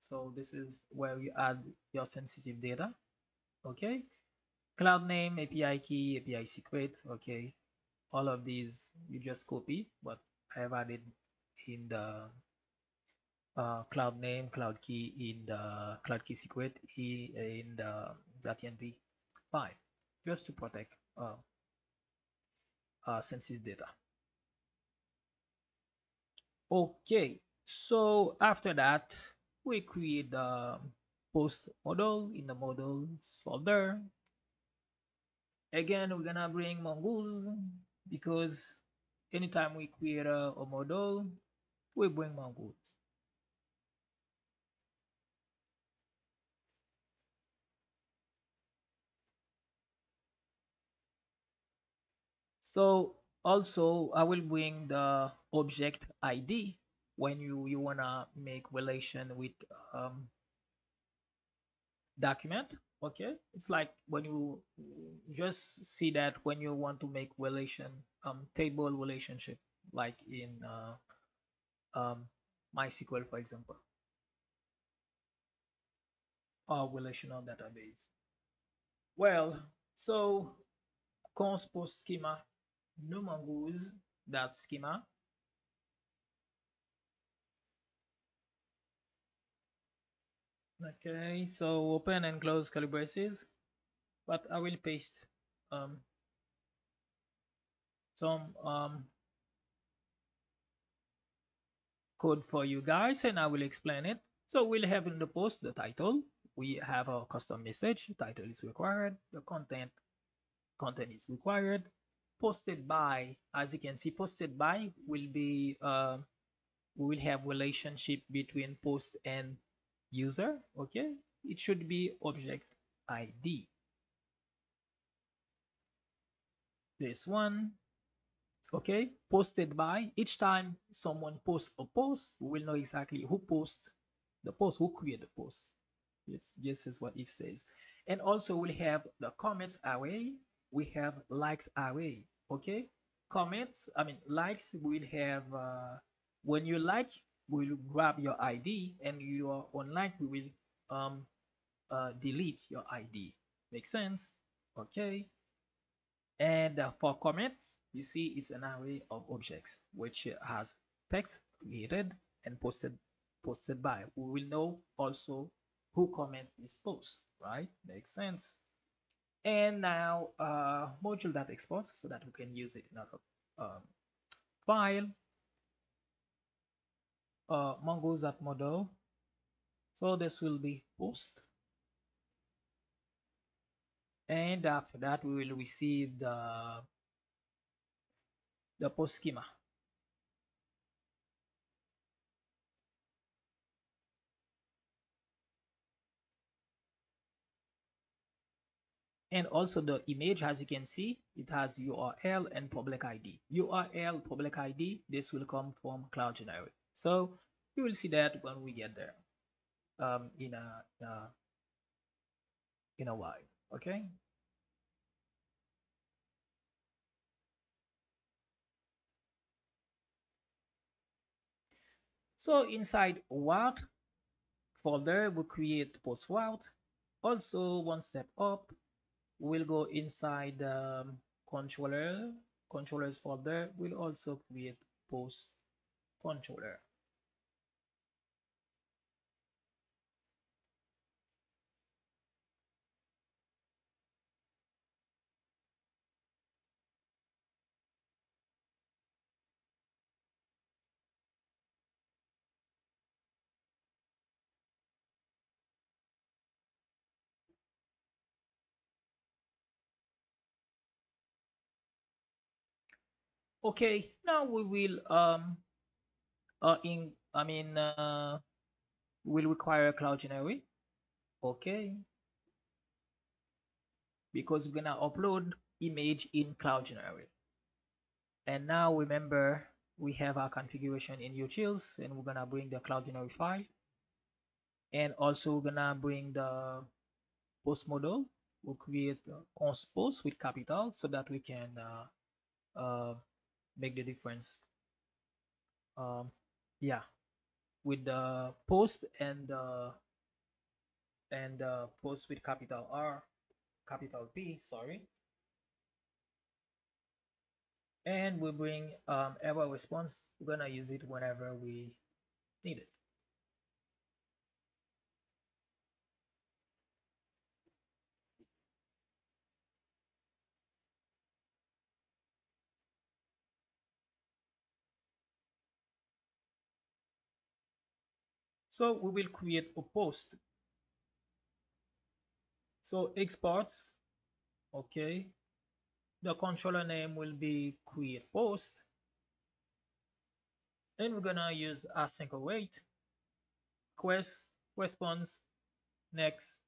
So this is where you add your sensitive data. Okay. Cloud name, A P I key, A P I secret. Okay. All of these you just copy, but I have added in the uh, cloud name, cloud key in the cloud key secret in the .env file, just to protect uh, uh, sensitive data. Okay, so after that, we create the post model in the models folder. Again, we're gonna bring Mongoose because anytime we create a, a model, we bring Mongoose. So also, I will bring the object I D when you, you want to make relation with um, document. Okay, it's like when you just see that when you want to make relation um table relationship, like in uh, um, MySQL, for example, or relational database. Well, so cons post schema, no mongoose that schema. Okay, so open and close curly braces, but I will paste um, some um, code for you guys, and I will explain it. So we'll have in the post the title. We have our custom message. Title is required. The content content is required. Posted by, as you can see, posted by will be uh, we will have relationship between post and user. Okay, it should be object I D, this one. Okay, posted by, each time someone posts a post, we will know exactly who posts the post, who created the post. Yes, this is what it says. And also we'll have the comments array, we have likes array. Okay, comments, I mean likes, we'll have uh, when you like, we'll grab your I D, and you are online, we will um, uh, delete your I D. Makes sense? Okay. And uh, for comments, you see it's an array of objects which has text created and posted posted by. We will know also who comment is post, right? Makes sense. And now uh, module that exports so that we can use it in our um, file. Uh, mongoose at model, so this will be post, and after that we will receive the the post schema. And also the image, as you can see, it has U R L and public I D. U R L, public I D, this will come from Cloudinary. So you will see that when we get there um, in a uh, in a while. Okay. So inside route folder, we create post route. Also, one step up, we'll go inside um, controller controllers folder. We'll also create post controller. Okay, now we will um uh in I mean uh will require Cloudinary. Okay, because we're gonna upload image in Cloudinary. And now remember, we have our configuration in utils, and we're gonna bring the Cloudinary file, and also we're gonna bring the post model. We'll create const post with capital so that we can uh uh make the difference um yeah with the post and uh and uh post with capital R, capital P, sorry. And we bring um error response. We're gonna use it whenever we need it. So we will create a post. So exports, okay. The controller name will be create post. And we're gonna use async await, quest, response, next.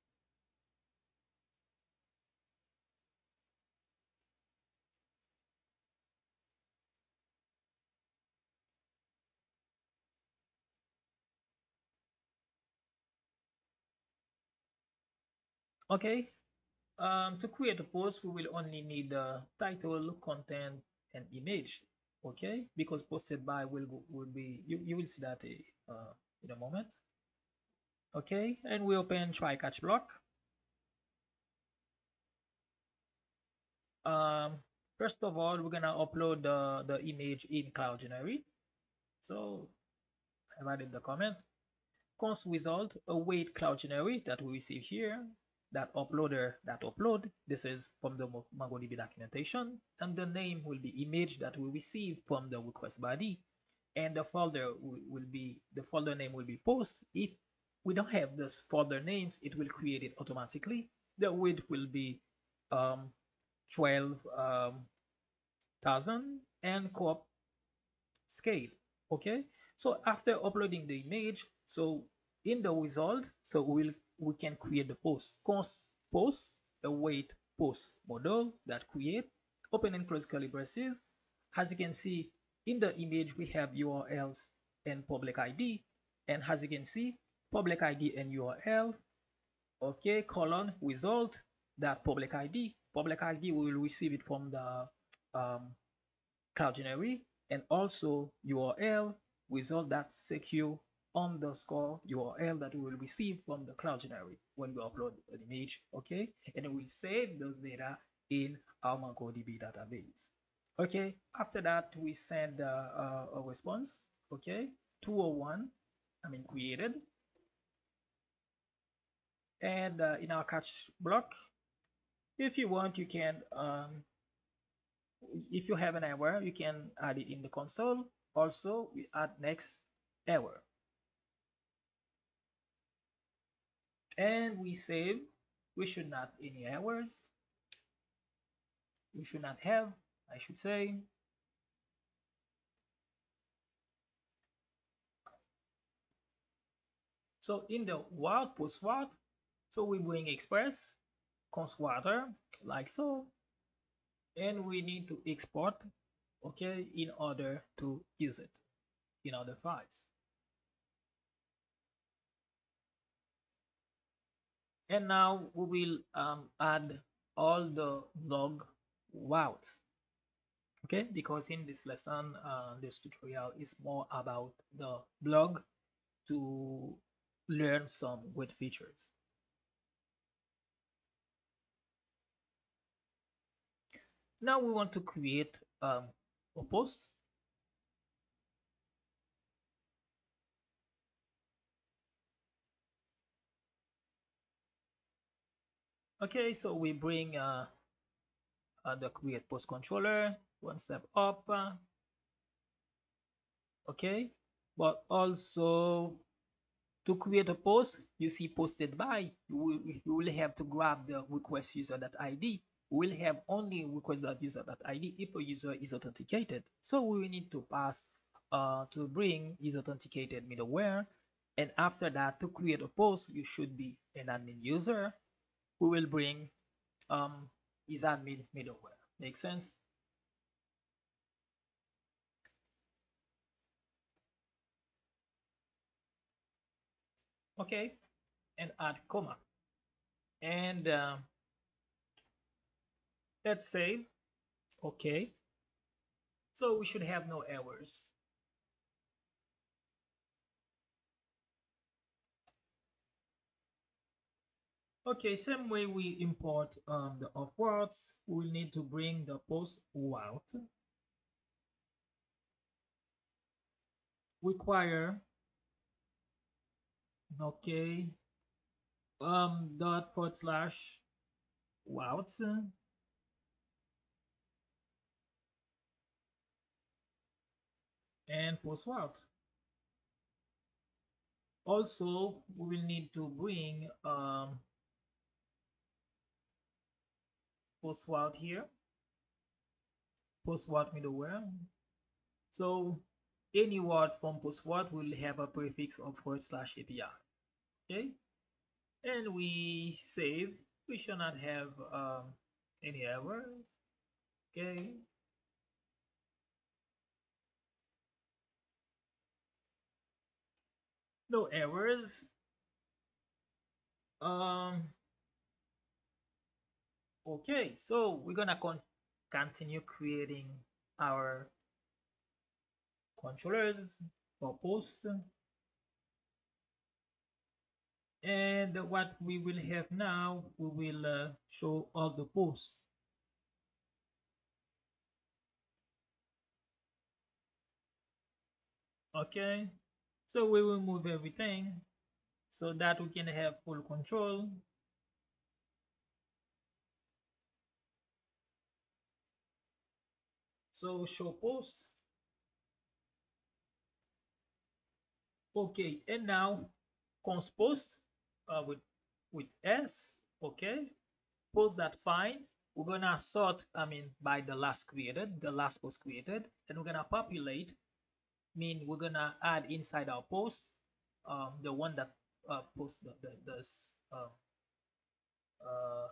Okay, um, to create a post, we will only need the title, content, and image. Okay, because posted by will go, will be you, you will see that uh, in a moment. Okay, and we open try catch block. Um, first of all, we're gonna upload the the image in Cloudinary. So I've added the comment. Const result await Cloudinary that we receive here. That uploader that upload. This is from the MongoDB documentation, and the name will be image that we receive from the request body, and the folder will be the folder name will be post. If we don't have this folder names, it will create it automatically. The width will be um, twelve um, thousand and crop scale. Okay. So after uploading the image, so in the result, so we'll we can create the post. Const post await post model that create open and close curly braces. As you can see in the image, we have U R Ls and public I D, and as you can see, public I D and U R L. Okay, colon result that public I D. Public I D we will receive it from the um, Cloudinary, and also U R L result that secure underscore U R L that we will receive from the Cloudinary when we upload an image. Okay, and we'll save those data in our MongoDB database. Okay, after that we send uh, uh, a response. Okay, two oh one, I mean created, and uh, in our catch block, if you want, you can um, if you have an error, you can add it in the console. Also, we add next error. And we save. We should not any errors. We should not have, I should say. So in the wild post route, so we bring Express, const water, like so. And we need to export, okay, in order to use it in other files. And now we will um, add all the log routes, okay? Because in this lesson, uh, this tutorial is more about the blog to learn some good features. Now we want to create um, a post. Okay, so we bring uh, uh, the create post controller one step up. Uh, okay, but also to create a post, you see posted by, you will, you will have to grab the request user.id. We'll have only request.user.id if a user is authenticated. So we will need to pass uh, to bring is authenticated middleware. And after that, to create a post, you should be an admin user. We will bring um, is admin middleware. Makes sense? Okay, and add comma. And uh, let's say, okay, so we should have no errors. Okay, same way we import um, the off routes, we'll need to bring the post route. Require, okay, um, dot forward slash routes. And post route. Also, we will need to bring um, post route here, post route middleware. So any word from post route will have a prefix of forward slash A P I. Okay, and we save. We shall not have um, any errors. Okay. No errors. Um, Okay, so we're gonna con continue creating our controllers for post, and what we will have now, we will uh, show all the posts. Okay, so we will move everything so that we can have full control. So show post. Okay, and now const post uh, with with s. Okay, post that find. We're gonna sort. I mean, by the last created, the last post created, and we're gonna populate. Mean we're gonna add inside our post um, the one that uh, post the, the this uh, uh,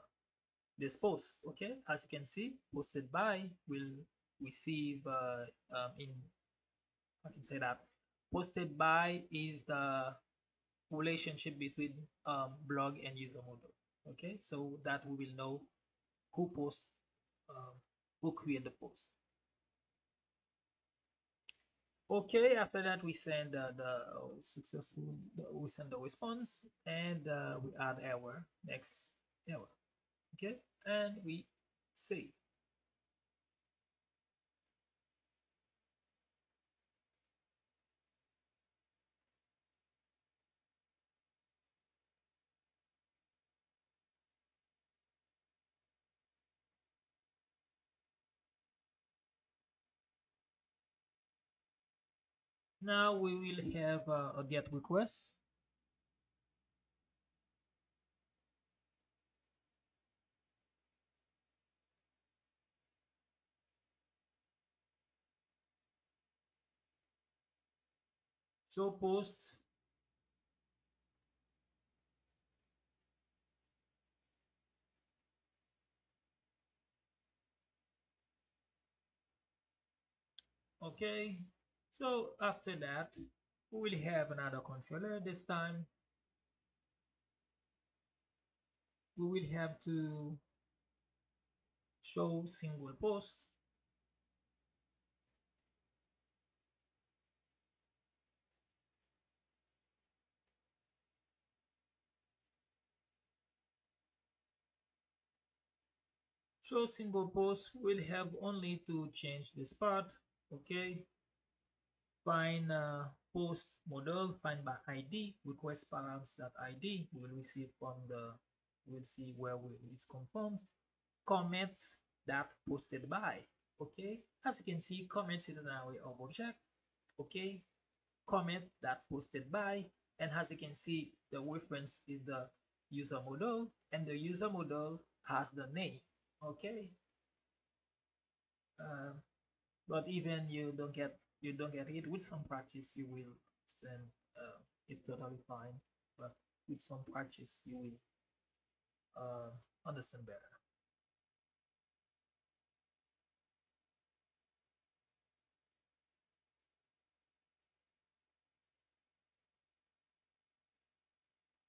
this post. Okay, as you can see, posted by will receive uh, um, in I can say that posted by is the relationship between um, blog and user model. Okay, so that we will know who post um, who create the post. Okay, after that we send uh, the successful we send the response, and uh, we add error, next error. Okay, and we save. Now we will have uh, a get request. So post. Okay. So after that, we will have another controller. This time, we will have to show single post. Show single post will have only to change this part. Okay. Find uh, post model, find by I D, request params that I D we will receive from the, we'll see where we, it's confirmed, comment that posted by. Okay, as you can see, comments is an array of object. Okay, comment that posted by, and as you can see, the reference is the user model, and the user model has the name. Okay, uh, but even you don't get you don't get it with some practice, you will send uh, it totally fine, but with some practice you will uh, understand better.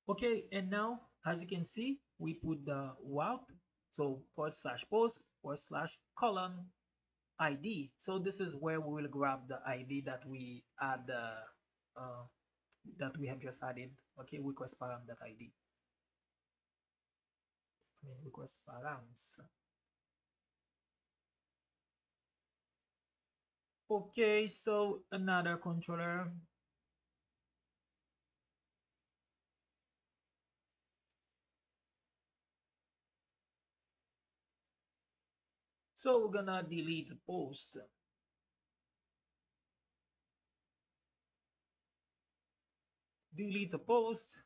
Okay, and now as you can see, we put the Yup, so forward slash post forward slash colon I D. So this is where we will grab the I D that we add uh, uh, that we have just added. Okay, request params that I D. I mean request params. Okay, so another controller. So we're gonna delete the post. Delete the post.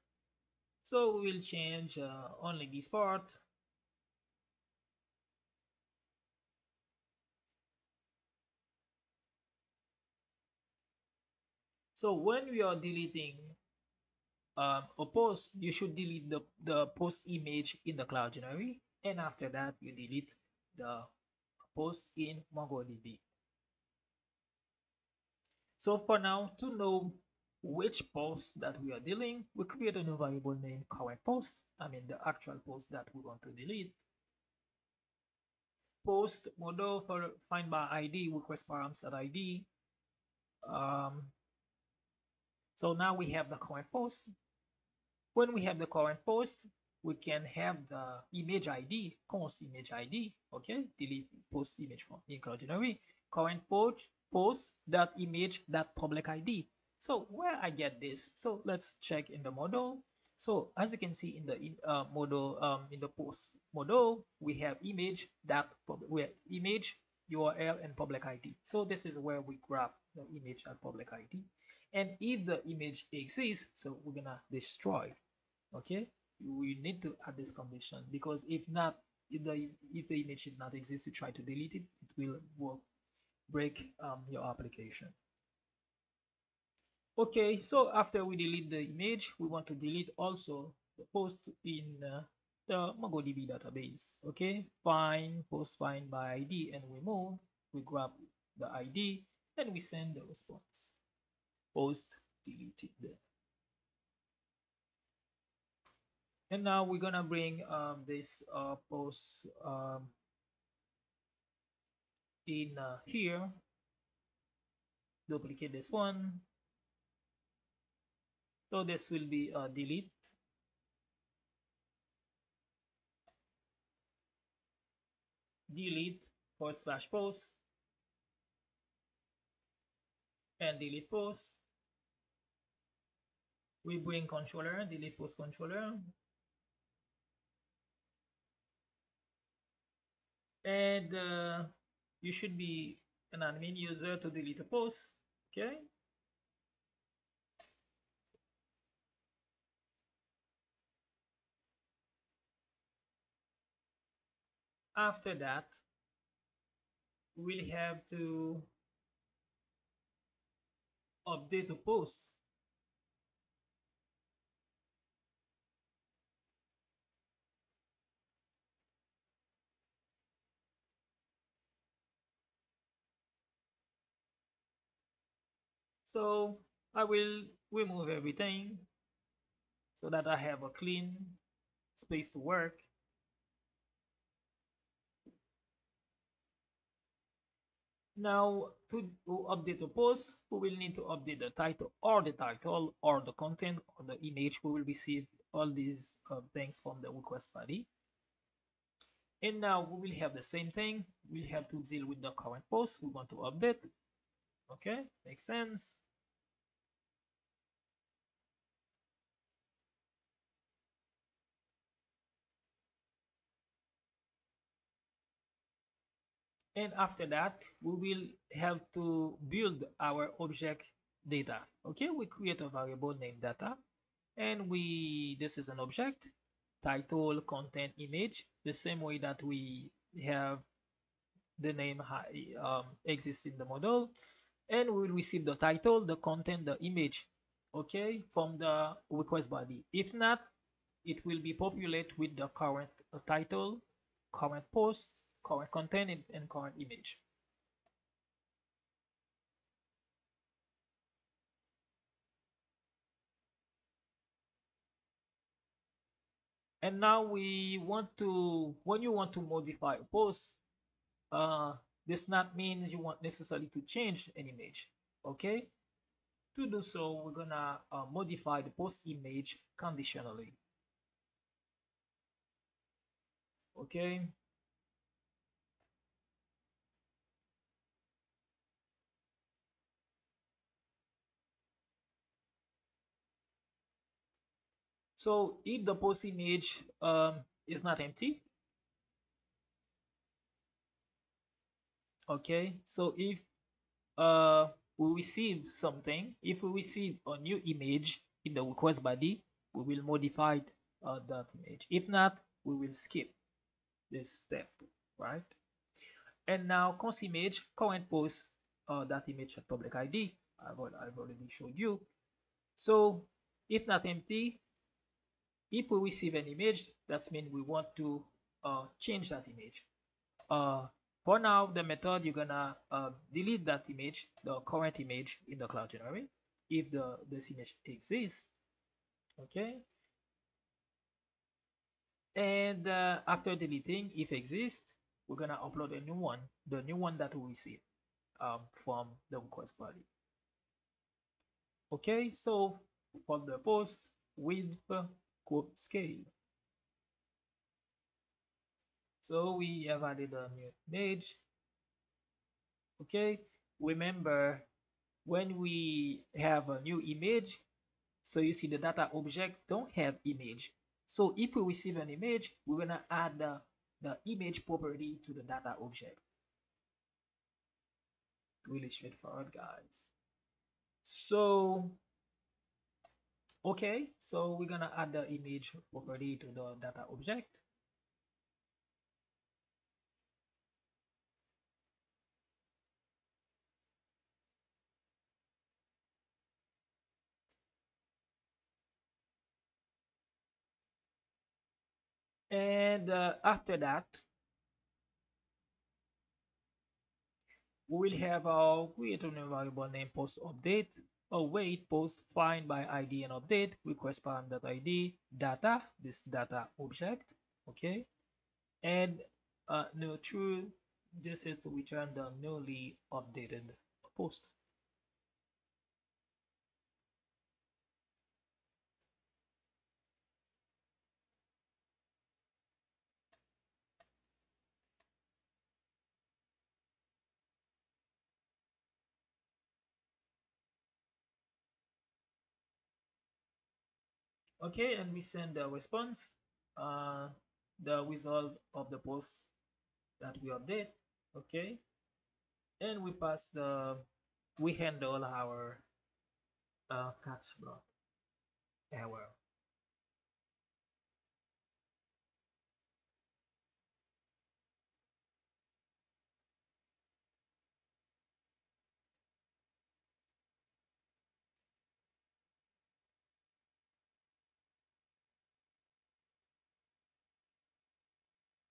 So we will change uh, only this part. So when we are deleting um, a post, you should delete the, the post image in the Cloudinary, and after that you delete the post in MongoDB. So for now, to know which post that we are dealing, we create a new variable named correct post. I mean the actual post that we want to delete. post model for find by I D request params.id. Um, so now we have the current post. When we have the current post, we can have the image I D, const image I D, okay, delete post image from in Cloudinary, current post, post dot image dot public I D. So where I get this, so let's check in the model. So as you can see in the in, uh, model, um, in the post model, we have image dot where image U R L and public I D. So this is where we grab the image and public I D. And if the image exists, so we're gonna destroy, okay. We need to add this condition, because if not, if the if the image is not exist, you try to delete it, it will, will break um, your application. Okay, so after we delete the image, we want to delete also the post in uh, the MongoDB database. Okay, find post find by I D and remove. We grab the I D and we send the response. Post deleted there. And now we're gonna bring um, this uh, post um, in uh, here, duplicate this one. So this will be uh, delete. Delete forward slash post. And delete post. We bring controller, delete post controller. And uh, you should be an admin user to delete a post, okay? After that, we'll have to update the post. So I will remove everything so that I have a clean space to work. Now to update the post, we will need to update the title or the title or the content or the image. We will receive all these uh, things from the request body. And now we will have the same thing. We have to deal with the current post we want to update. Okay, makes sense. And after that, we will have to build our object data. Okay, we create a variable named data, and we this is an object, title, content, image, the same way that we have the name um, exists in the model. And we will receive the title, the content, the image, okay, from the request body. If not, it will be populated with the current title, current post, current content, and current image. And now we want to, when you want to modify a post, uh, this not means you want necessarily to change an image, okay? To do so, we're gonna uh, modify the post image conditionally. Okay. So if the post image um, is not empty, okay, so if uh, we received something, if we receive a new image in the request body, we will modify uh, that image. If not, we will skip this step, right? And now const image, current post, uh, that image at public I D. I've, I've already showed you. So if not empty, if we receive an image, that means we want to uh, change that image. Uh, For now, the method you're gonna uh, delete that image, the current image in the Cloudinary, if the this image exists, okay. And uh, after deleting, if exists, we're gonna upload a new one, the new one that we receive um, from the request body. Okay, so for the post width group scale. So we have added a new page. Okay, remember when we have a new image, so you see the data object don't have image. So if we receive an image, we're gonna add the, the image property to the data object. Really straightforward, guys. So, okay, so we're gonna add the image property to the data object. And uh, after that, we will have our create a new variable name post update, await post find by I D and update request param.id data, this data object, okay, and uh, no true. This is to return the newly updated post. Okay, and we send the response, uh, the result of the post that we update. Okay, and we pass the, we handle our uh, catch block error.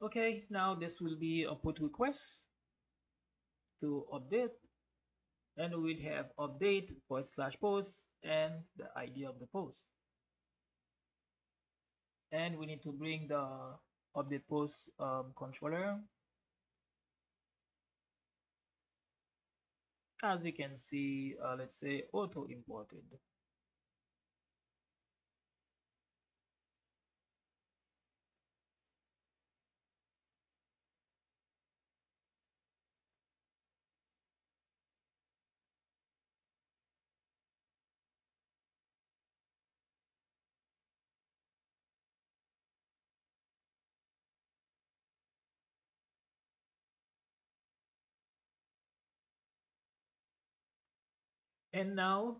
Okay, now this will be a put request to update, and we'll have update for slash post and the I D of the post. And we need to bring the update post um, controller. As you can see, uh, let's say auto imported. And now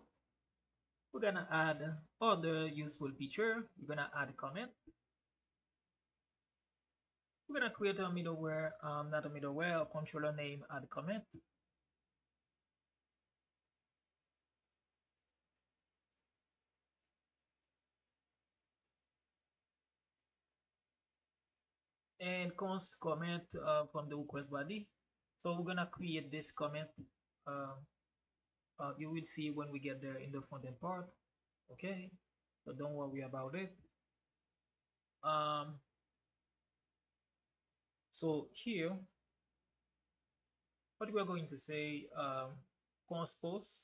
we're gonna add other useful feature. We're gonna add a comment. We're gonna create a middleware, um, not a middleware, a controller name add comment. And const comment uh, from the request body. So we're gonna create this comment. Uh, Uh, you will see when we get there in the front end part. Okay, so don't worry about it. Um, so here, what we are going to say, um, const post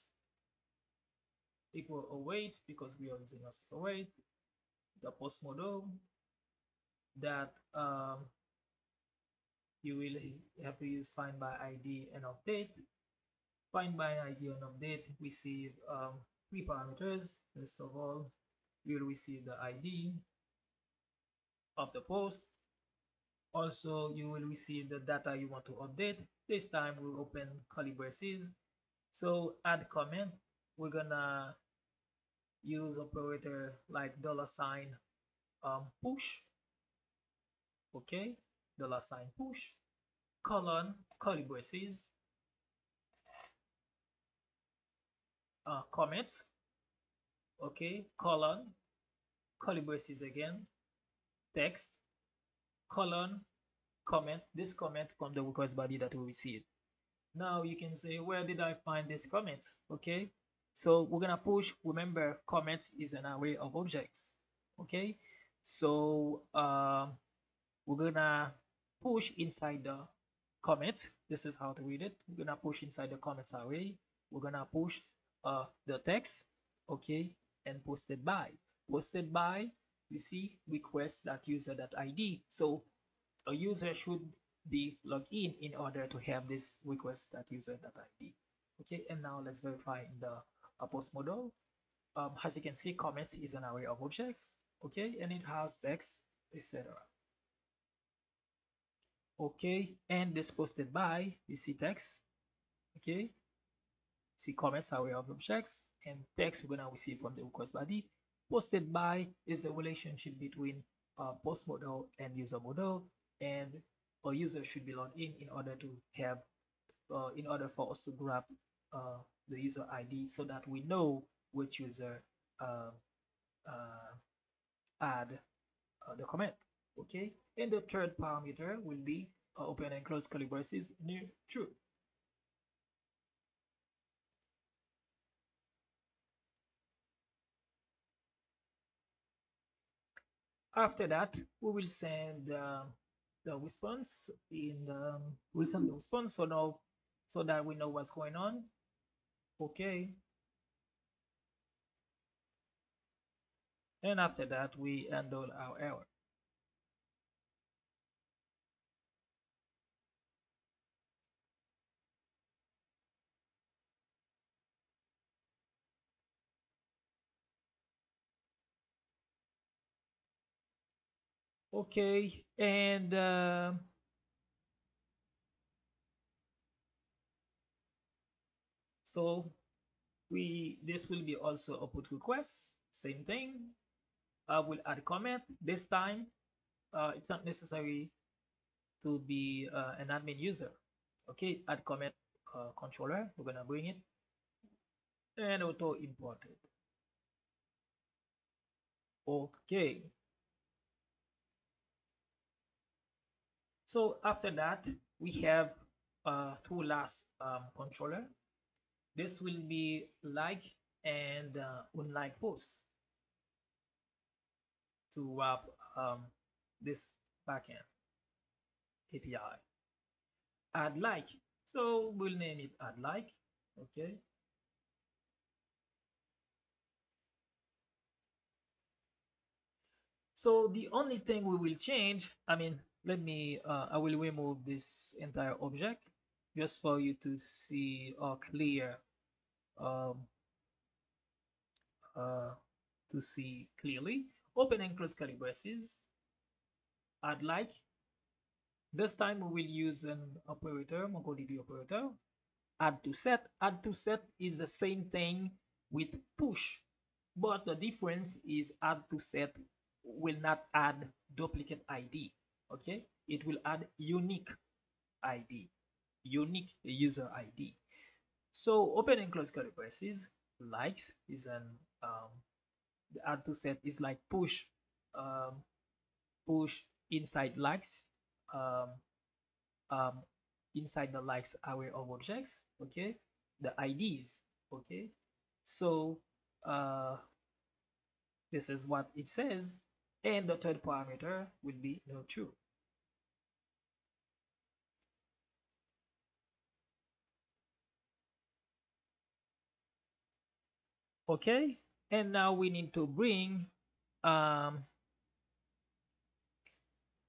equal await, because we are using a await, the post model that um, you will have to use find by I D and update. Find by I D and update receive um, three parameters. First of all, we will receive the I D of the post. Also, you will receive the data you want to update. This time we'll open curly braces. So add comment, we're gonna use operator like dollar sign um, push. Okay, dollar sign push, colon, curly braces. Uh, comments, okay, colon, curly braces again, text, colon, comment, this comment from the request body that we received. Now you can say, where did I find this comment? Okay, so we're gonna push, remember, comments is an array of objects. Okay, so uh, we're gonna push inside the commit. This is how to read it. We're gonna push inside the comments array. We're gonna push uh, the text, okay, and posted by. Posted by, you see, request that user that I D. So a user should be logged in in order to have this request that user that I D. Okay, and now let's verify in the uh, post model. Um, as you can see, commit is an array of objects. Okay, and it has text, et cetera. Okay, and this posted by, we see text. Okay, see comments array of objects and text we're gonna receive from the request body. Posted by is the relationship between uh, post model and user model, and a user should be logged in in order to have, uh, in order for us to grab uh, the user I D so that we know which user uh, uh, add uh, the comment. Okay, and the third parameter will be uh, open and close curly braces, new true. After that, we will send uh, the response in um, we'll send the response so now so that we know what's going on. Okay, and after that we handle our error. Okay, and uh, so we this will be also a put request, same thing. I will add comment this time. Uh, it's not necessary to be uh, an admin user. Okay, add comment uh, controller. We're gonna bring it and auto imported. Okay. So after that, we have uh, two last um, controller. This will be like and uh, unlike post to wrap um, this backend A P I. Add like, so we'll name it add like. Okay. So the only thing we will change, I mean. Let me, uh, I will remove this entire object just for you to see or clear, um, uh, to see clearly. Open and close curly braces. Add like. This time we will use an operator, MongoDB operator. Add to set. Add to set is the same thing with push, but the difference is add to set will not add duplicate I D. Okay, it will add unique I D, unique user I D. So open and close curly braces, likes is an um, the add to set is like push, um, push inside likes, um, um, inside the likes array of objects. Okay, the I Ds. Okay, so uh, this is what it says, and the third parameter will be no true. Okay, and now we need to bring um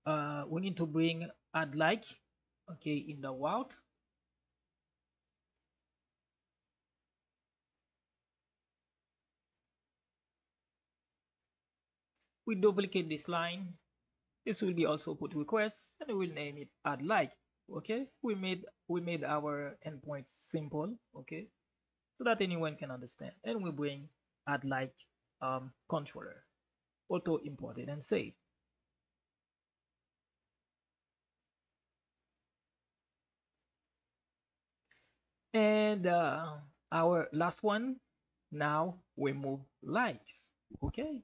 uh we need to bring add like, okay, in the route. We duplicate this line. This will be also put request, and we'll name it add like. Okay, we made we made our endpoint simple, okay, so that anyone can understand. And we bring add like um, controller, auto imported and save. And uh, our last one. Now we move likes. Okay.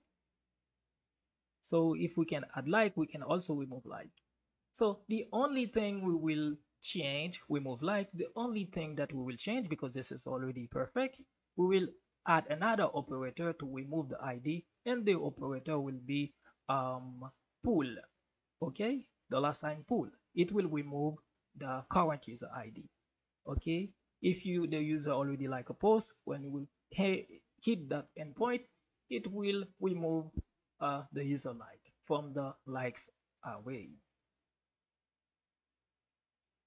So if we can add like, we can also remove like. So the only thing we will change, remove like, the only thing that we will change, because this is already perfect, we will add another operator to remove the I D, and the operator will be um, pull. Okay, the last time pull. It will remove the current user I D. Okay, if you the user already like a post, when you hit that endpoint, it will remove uh, the user like from the likes array.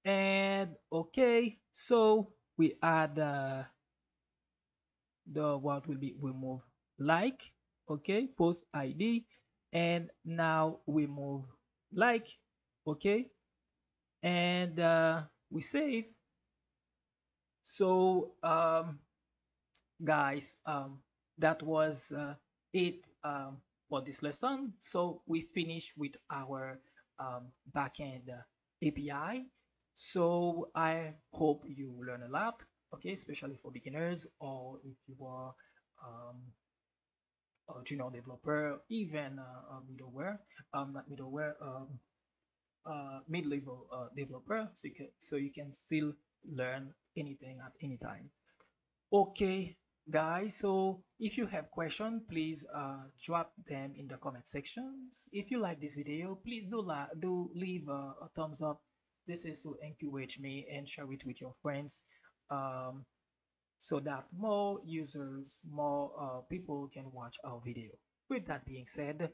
And okay, so we add uh, the what will be remove like, okay, post I D, and now we move like, okay, and uh, we save. So um guys, um that was uh, it um for this lesson. So we finished with our um backend A P I. So I hope you learn a lot, okay, especially for beginners, or if you are um a junior developer, even uh, middleware, um not middleware, um uh mid-level uh, developer, so you can so you can still learn anything at any time. Okay guys, so if you have questions, please uh drop them in the comment sections. If you like this video, please do like do leave a, a thumbs up. This is to encourage me, and share it with your friends, um so that more users, more uh, people can watch our video. With that being said,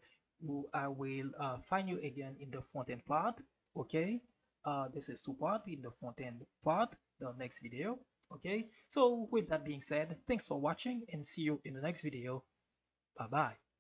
I will uh, find you again in the front end part. Okay, uh this is two part. In the front end part, the next video. Okay, so with that being said, thanks for watching, and see you in the next video. Bye bye.